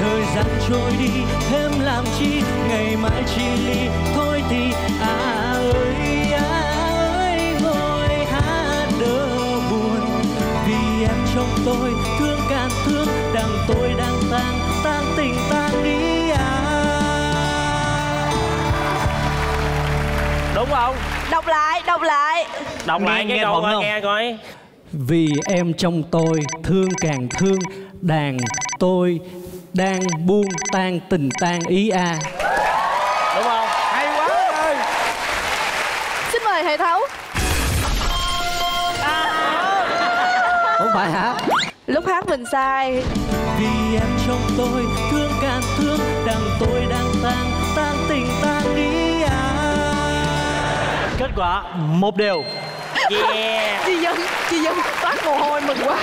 Thời gian trôi đi thêm làm chi, ngày mai chỉ ly thôi thì à ơi à ơi ngồi hát đỡ buồn, vì em trong tôi thương càng thương, đằng tôi đang tan tan tình tan đi à. Đúng không? Đọc lại, đọc lại. Đọc lại nghe đầu nghe, nghe coi. Vì em trong tôi thương càng thương, đàn tôi đang buông tan tình tan ý a. Đúng không? Hay quá ơi. Xin mời hệ thống. À. Không phải hả? Lúc hát mình sai. Vì em trong tôi thương càng thương, đằng tôi đang tan tan tình tan ý a. Kết quả một đều. Yeah. Chi Dân, Chi Dân toát mồ hôi mừng quá.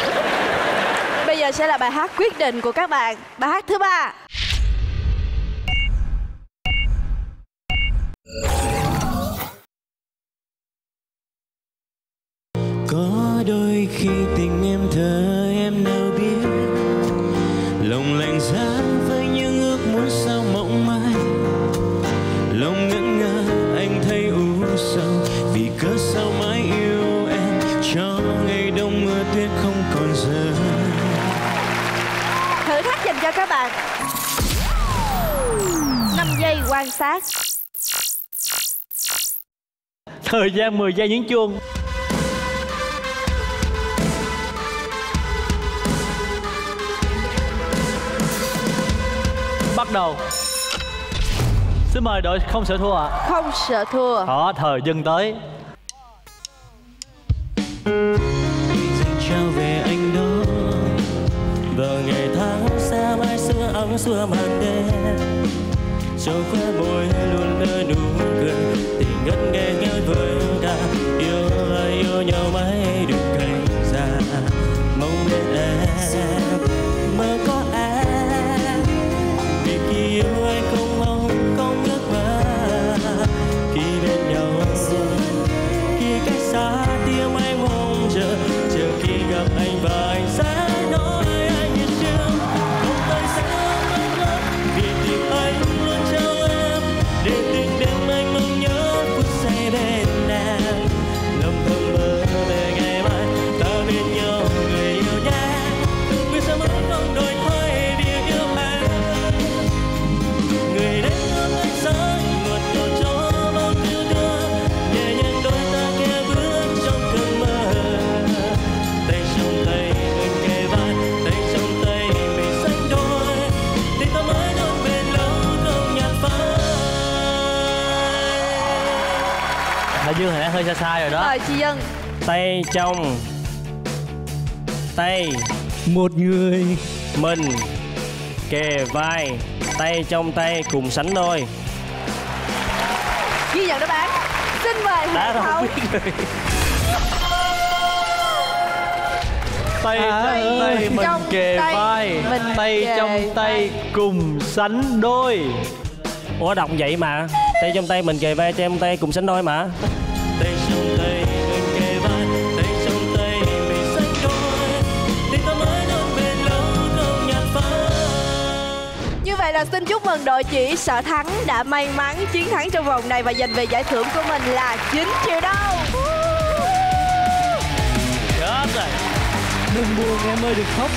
Bây giờ sẽ là bài hát quyết định của các bạn. Bài hát thứ ba. Có đôi khi tình em thơ em đâu biết, lòng lạnh giá với những ước muốn sao mộng mãi. Lòng ngẩn ngơ anh thấy u sầu, vì cớ sao mãi yêu em cho ngày đông mưa tuyết không còn giờ. Thử thách dành cho các bạn năm giây quan sát. Thời gian mười giây nhấn chuông. Bắt đầu. Xin mời đội không sợ thua ạ. Không sợ thua. Đó, thời dân tới. Trao về anh đó. Vào ngày tháng xa mãi xưa ấm xưa màn đêm. Trong khóe môi luôn nơi nụ cười. Tình ngất nghe ngát với ta. Yêu ai yêu nhau mãi được cành già. Mong đến em mơ có em. Vì khi yêu anh không mong không ước mơ. Khi bên nhau khi cách xa tiếng anh mong chờ. Chờ khi gặp anh và anh sẽ. Dương hồi nãy hơi sai sai rồi đó. Rồi Chi Dân. Tay trong tay một người mình kề vai, tay trong tay cùng sánh đôi. Ghi nhận đáp án. Xin mời Hồ Thanh Phong. Tay trong tay mình kề vai, tay trong tay cùng sánh đôi. Ủa đọc vậy mà. Tay trong tay mình kề vai, tay trong tay cùng sánh đôi mà. Tay trong tay mình kề vai, tay trong tay mình sánh đôi. Tình ta mới đâu bền lâu không nhạt phai. Như vậy là xin chúc mừng đội chỉ Sở Thắng đã may mắn chiến thắng trong vòng này và giành về giải thưởng của mình là chín triệu đồng. Chết rồi. Đừng buồn em ơi, đừng khóc.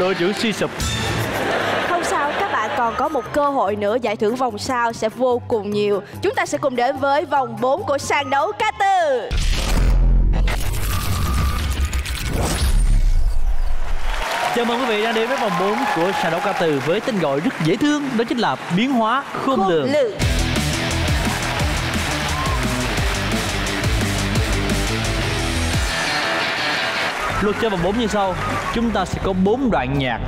Đội trưởng suy sụp. Không sao, các bạn còn có một cơ hội nữa. Giải thưởng vòng sau sẽ vô cùng nhiều. Chúng ta sẽ cùng đến với vòng bốn của sàn đấu ca từ. Chào mừng quý vị đang đến với vòng bốn của sàn đấu ca từ với tên gọi rất dễ thương, đó chính là biến hóa khôn lường. Luật chơi vòng bốn như sau. Chúng ta sẽ có bốn đoạn nhạc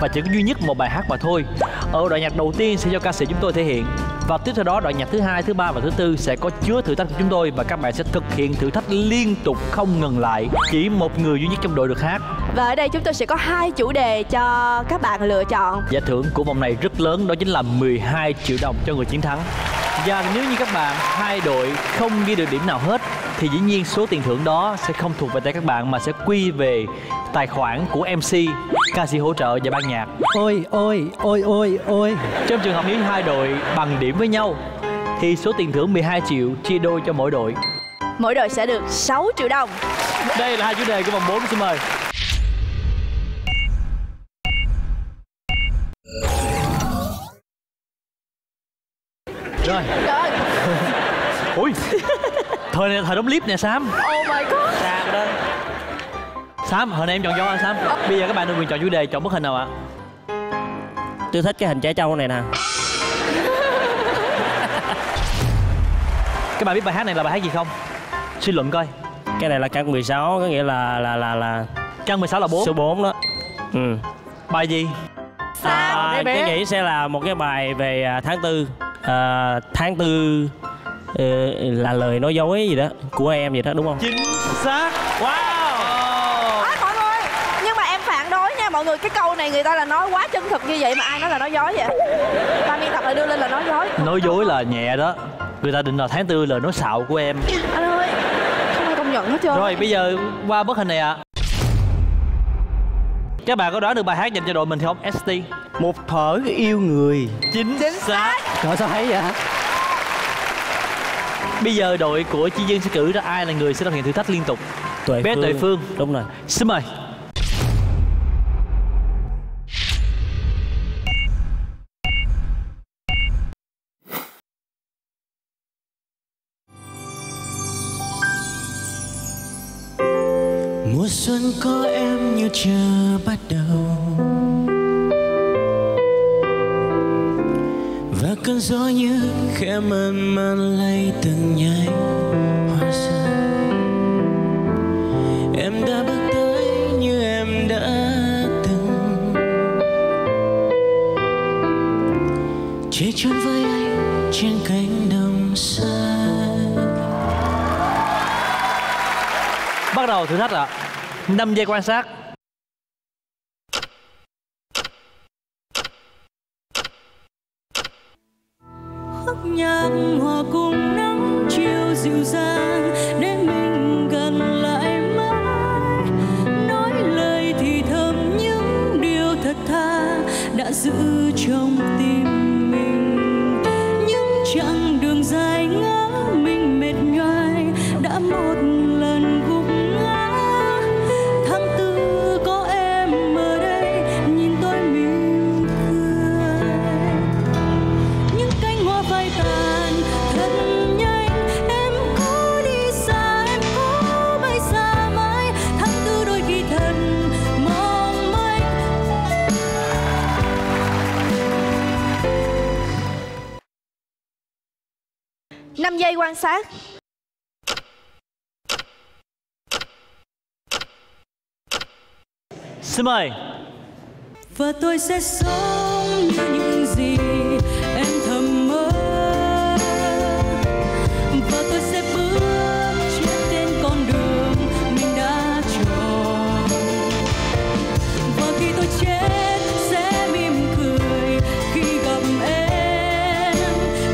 và chỉ có duy nhất một bài hát mà thôi. Ở đoạn nhạc đầu tiên sẽ do ca sĩ chúng tôi thể hiện. Và tiếp theo đó đoạn nhạc thứ hai, thứ ba và thứ tư sẽ có chứa thử thách của chúng tôi. Và các bạn sẽ thực hiện thử thách liên tục không ngừng lại. Chỉ một người duy nhất trong đội được hát. Và ở đây chúng tôi sẽ có hai chủ đề cho các bạn lựa chọn. Giải thưởng của vòng này rất lớn, đó chính là mười hai triệu đồng cho người chiến thắng. Và nếu như các bạn hai đội không ghi được điểm nào hết thì dĩ nhiên số tiền thưởng đó sẽ không thuộc về tay các bạn mà sẽ quy về tài khoản của em xê, ca sĩ hỗ trợ và ban nhạc. Ôi ôi ôi ôi ôi. Trong trường hợp nếu hai đội bằng điểm với nhau thì số tiền thưởng mười hai triệu chia đôi cho mỗi đội. Mỗi đội sẽ được sáu triệu đồng. Đây là hai chủ đề của vòng bốn, xin mời. Rồi. Trời. Ui. Thời này thời đóng clip nè Sam. Oh my god. Sam đó. Sam, hồi nãy em chọn do anh Sam. Bây giờ các bạn được quyền chọn chủ đề, chọn bức hình nào ạ? Tôi thích cái hình trẻ trâu này nè. Các bạn biết bài hát này là bài hát gì không? Suy luận coi. Cái này là căn mười sáu, có nghĩa là là là là căn mười sáu là bốn. Số bốn đó. Ừ. Bài gì? Sam. À, tôi nghĩ sẽ là một cái bài về tháng tư. À, tháng tư là lời nói dối gì đó của em vậy đó đúng không? Chính xác. Wow. À, mọi người, nhưng mà em phản đối nha mọi người, cái câu này người ta là nói quá chân thực như vậy mà ai nói là nói dối vậy? Ban biên tập lại đưa lên là nói dối. Nói dối là nhẹ đó. Người ta định là tháng tư lời nói xạo của em. Anh ơi, không ai công nhận hết trơn. Rồi bây giờ qua bức hình này ạ. À, các bạn có đoán được bài hát dành cho đội mình không? S T. Một thở yêu người. Chính, Chính xác. Trời, sao thấy vậy hả? Bây giờ đội của Chi Dân sẽ cử ra ai là người sẽ thực hiện thử thách liên tục. Tuệ Bé Phương. Tuệ Phương. Đúng rồi. Xin mời. Mùa xuân có em như chưa bắt đầu, và cơn gió như khẽ mơn man lay từng nhánh hoa xuân. Em đã bước tới như em đã từng, chơi trốn với anh trên cánh đồng xa. Bắt đầu thử thách ạ. À, năm giây quan sát. Khúc nhạc hòa cùng nắng chiều dịu dàng để mình gần lại mãi, nói lời thì thầm những điều thật tha đã giữ trong tim mình. Những chặng đường dài ngỡ mình mệt nhoài đã một lần gục ngã. Tháng tư có em ở đây nhìn tôi mỉm cười, những cánh hoa phai tàn thật nhanh. Em cứ đi xa, em cứ bay xa mãi. Tháng tư đôi khi thật mong manh. Năm giây quan sát. Xin mời. Và tôi sẽ sống như những gì em thầm mơ, và tôi sẽ bước trên tên con đường mình đã chọn. Và khi tôi chết sẽ mỉm cười khi gặp em,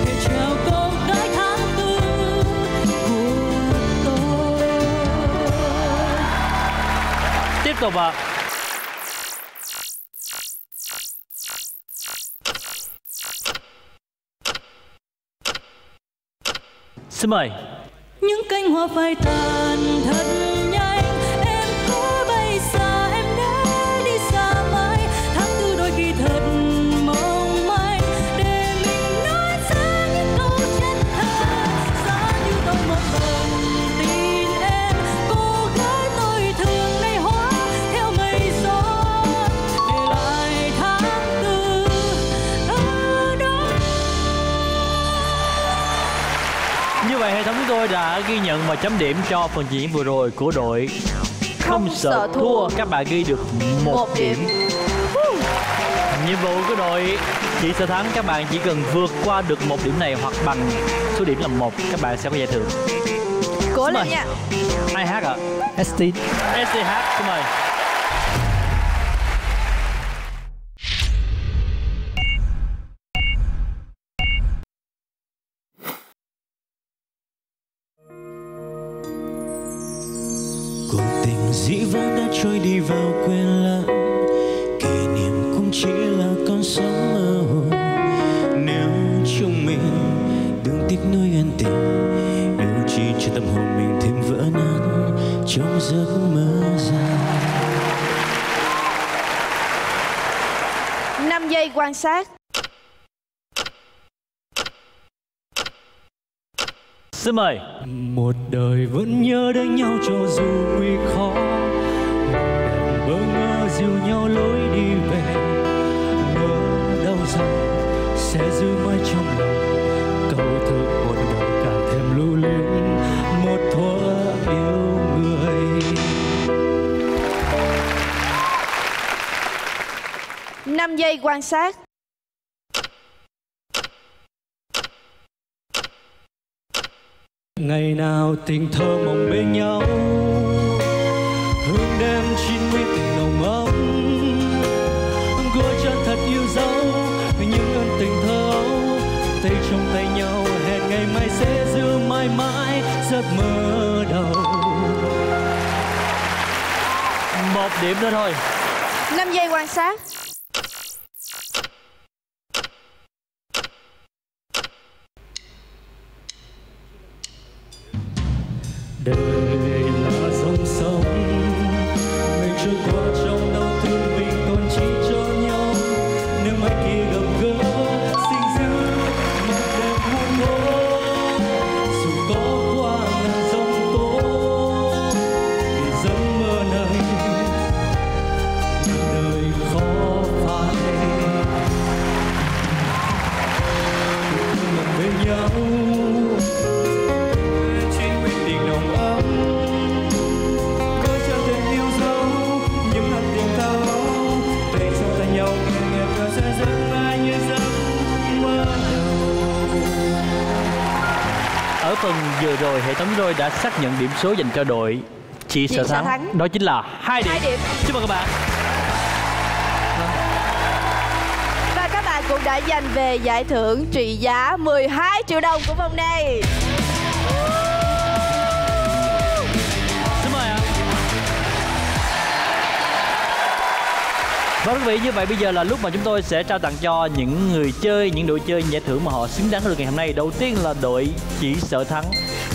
để chào cô gái tháng tư của tôi. Tiếp tục ạ. À, xin mời. Những cánh hoa phai tàn thật nhanh, em cứ bay xa, em đã đi xa mãi. Tháng tư đôi khi thật mong manh, để mình nói ra những câu chân thành. Giá như tôi một lần tin em, cô gái tôi thường nay hóa theo mây gió, để lại tháng tư ở đó. Như vậy hệ thống chúng tôi đã ghi nhận và chấm điểm cho phần diễn vừa rồi của đội Không, không sợ, sợ thua. thua. Các bạn ghi được một, một điểm. điểm. Nhiệm vụ của đội Chỉ Sợ Thắng, các bạn chỉ cần vượt qua được một điểm này hoặc bằng số điểm là một, các bạn sẽ có giải thưởng. Cố lên nha. Ai hát ạ? À? S T. S T hát, xin mời. Dĩ vãng đã trôi đi vào quên lãng, kỷ niệm cũng chỉ là con sóng mơ hồ. Nếu chúng mình đừng tiếc nuối ân tình, yêu chi cho tâm hồn mình thêm vỡ nát trong giấc mơ dài. Năm giây quan sát. Xin mời. Một đời vẫn nhớ đến nhau cho dù nguy khó, bỡ ngỡ dìu nhau lối đi về, ngỡ đâu rằng sẽ giữ mãi trong lòng câu thơ một đời càng thêm lưu luyến một thuở yêu người. Năm giây quan sát. Ngày nào tình thơ mộng bên nhau, hương đêm chín mươi tình nồng ấm, gối chân thật yêu dấu, những ân tình thơ ấu, tay trong tay nhau hẹn ngày mai sẽ giấc mơ đầu. Một điểm nữa thôi. Năm giây quan sát. Đời là dòng sông, mình trôi qua trong đau thương, mình còn chỉ cho nhau. Nếu mai kia gặp gỡ, xin giữ một đẹp hôn môi. Dù có qua ngàn dòng tố, thì giấc mơ này đời khó phai. Cùng mặt với nhau. Ở phần vừa rồi, hệ thống đôi đã xác nhận điểm số dành cho đội chị Sở Thắng. Thắng đó chính là hai điểm. điểm Chúc mừng các bạn. Và các bạn cũng đã giành về giải thưởng trị giá mười hai triệu đồng của vòng này. Và quý vị, như vậy bây giờ là lúc mà chúng tôi sẽ trao tặng cho những người chơi, những đội chơi giải thưởng mà họ xứng đáng được ngày hôm nay. Đầu tiên là đội chỉ Sở Thắng.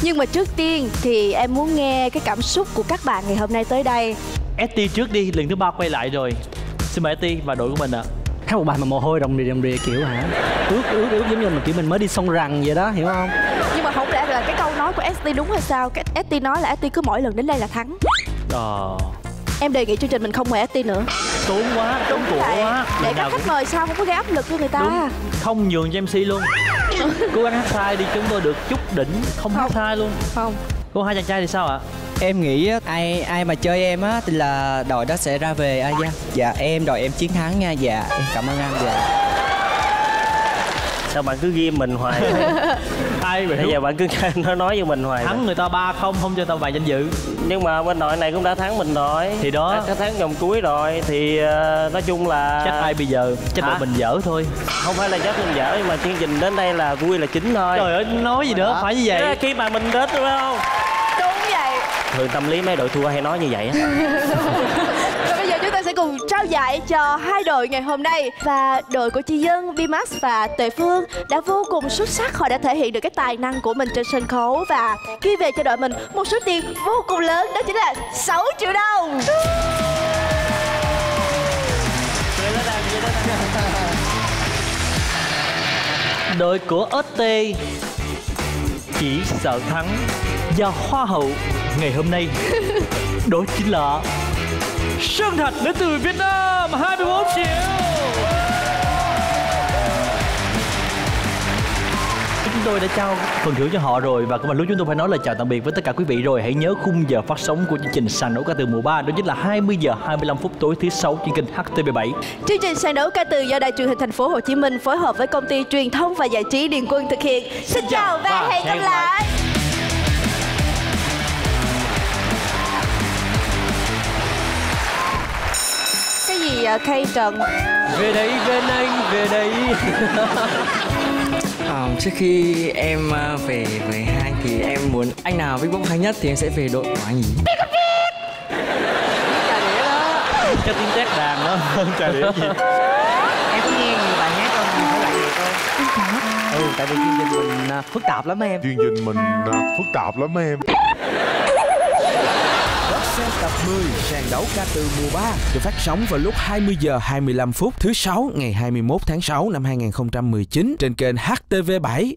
Nhưng mà trước tiên thì em muốn nghe cái cảm xúc của các bạn ngày hôm nay tới đây. ét tê trước đi, lần thứ ba quay lại rồi. Xin mời ét tê và đội của mình ạ. À. Hát một bài mà mồ hôi ròng rìa ròng rìa kiểu hả? Ướt ướt ướt giống như mà kiểu mình mới đi sông Rằng vậy đó, hiểu không? Nhưng mà không lẽ là cái câu nói của ét tê đúng hay sao? Cái ét tê nói là ét tê cứ mỗi lần đến đây là thắng. Ờ... À... Em đề nghị chương trình mình không mời ét tê nữa. Tốn quá, tốn của quá. Để các khách mời sao không có gây áp lực cho người ta. Đúng, không nhường cho em xê luôn. Cố gắng hát sai đi, chúng tôi được chút đỉnh. Không, không hát sai luôn. Không. Cô hai chàng trai thì sao ạ? Em nghĩ ai ai mà chơi em á thì là đội đó sẽ ra về. À, dạ. dạ em đội em chiến thắng nha. Dạ em cảm ơn anh. Dạ. Sao bạn cứ ghi mình hoài? Ai bây giờ bạn cứ nó nói với mình hoài. Thắng người ta ba không, không cho tao bài danh dự. Nhưng mà bên đội này cũng đã thắng mình rồi. Thì đó, đã thắng vòng cuối rồi. Thì uh, nói chung là chắc ai bây giờ chắc là mình dở thôi. Không phải là chắc mình dở, nhưng mà chương trình đến đây là vui là chính thôi. Trời ơi, nói gì nữa đó. Phải như vậy đó, khi mà mình đến đúng không? Đúng vậy. Thường tâm lý mấy đội thua hay nói như vậy á. Sẽ cùng trao giải cho hai đội ngày hôm nay. Và đội của Chi Dân, B Max và Tuệ Phương đã vô cùng xuất sắc. Họ đã thể hiện được cái tài năng của mình trên sân khấu và ghi về cho đội mình một số tiền vô cùng lớn, đó chính là sáu triệu đồng. Đội của ét tê chỉ sợ thắng và hoa hậu ngày hôm nay đó chính là Sơn Thạch đến từ Việt Nam, hai mươi bốn triệu. Chúng tôi đã trao phần thưởng cho họ rồi. Và cũng là lúc chúng tôi phải nói lời chào tạm biệt với tất cả quý vị rồi. Hãy nhớ khung giờ phát sóng của chương trình Sàn Đấu Ca Từ mùa ba. Đó chính là hai mươi giờ hai mươi lăm phút tối thứ sáu trên kênh H T V bảy. Chương trình Sàn Đấu Ca Từ do Đài Truyền hình Thành phố Hồ Chí Minh phối hợp với Công ty Truyền thông và Giải trí Điền Quân thực hiện. Xin, Xin chào và, và hẹn gặp lại. Gì Kay Trần về đây, bên anh về đây. À, trước khi em về với hai anh thì em muốn anh nào big bóng hay nhất thì em sẽ về đội của anh ý. Cho tiếng tét đàn đó. Chả để gì. Em có nghe nhiều bài hát không? Nhiều bài hát không? Ừ, tại vì chương trình mình phức tạp lắm em. Chương trình mình phức tạp lắm em. Tập mười Sàn Đấu Ca Từ mùa ba được phát sóng vào lúc hai mươi giờ hai mươi lăm phút thứ sáu ngày hai mươi mốt tháng sáu năm hai nghìn không trăm mười chín trên kênh H T V bảy.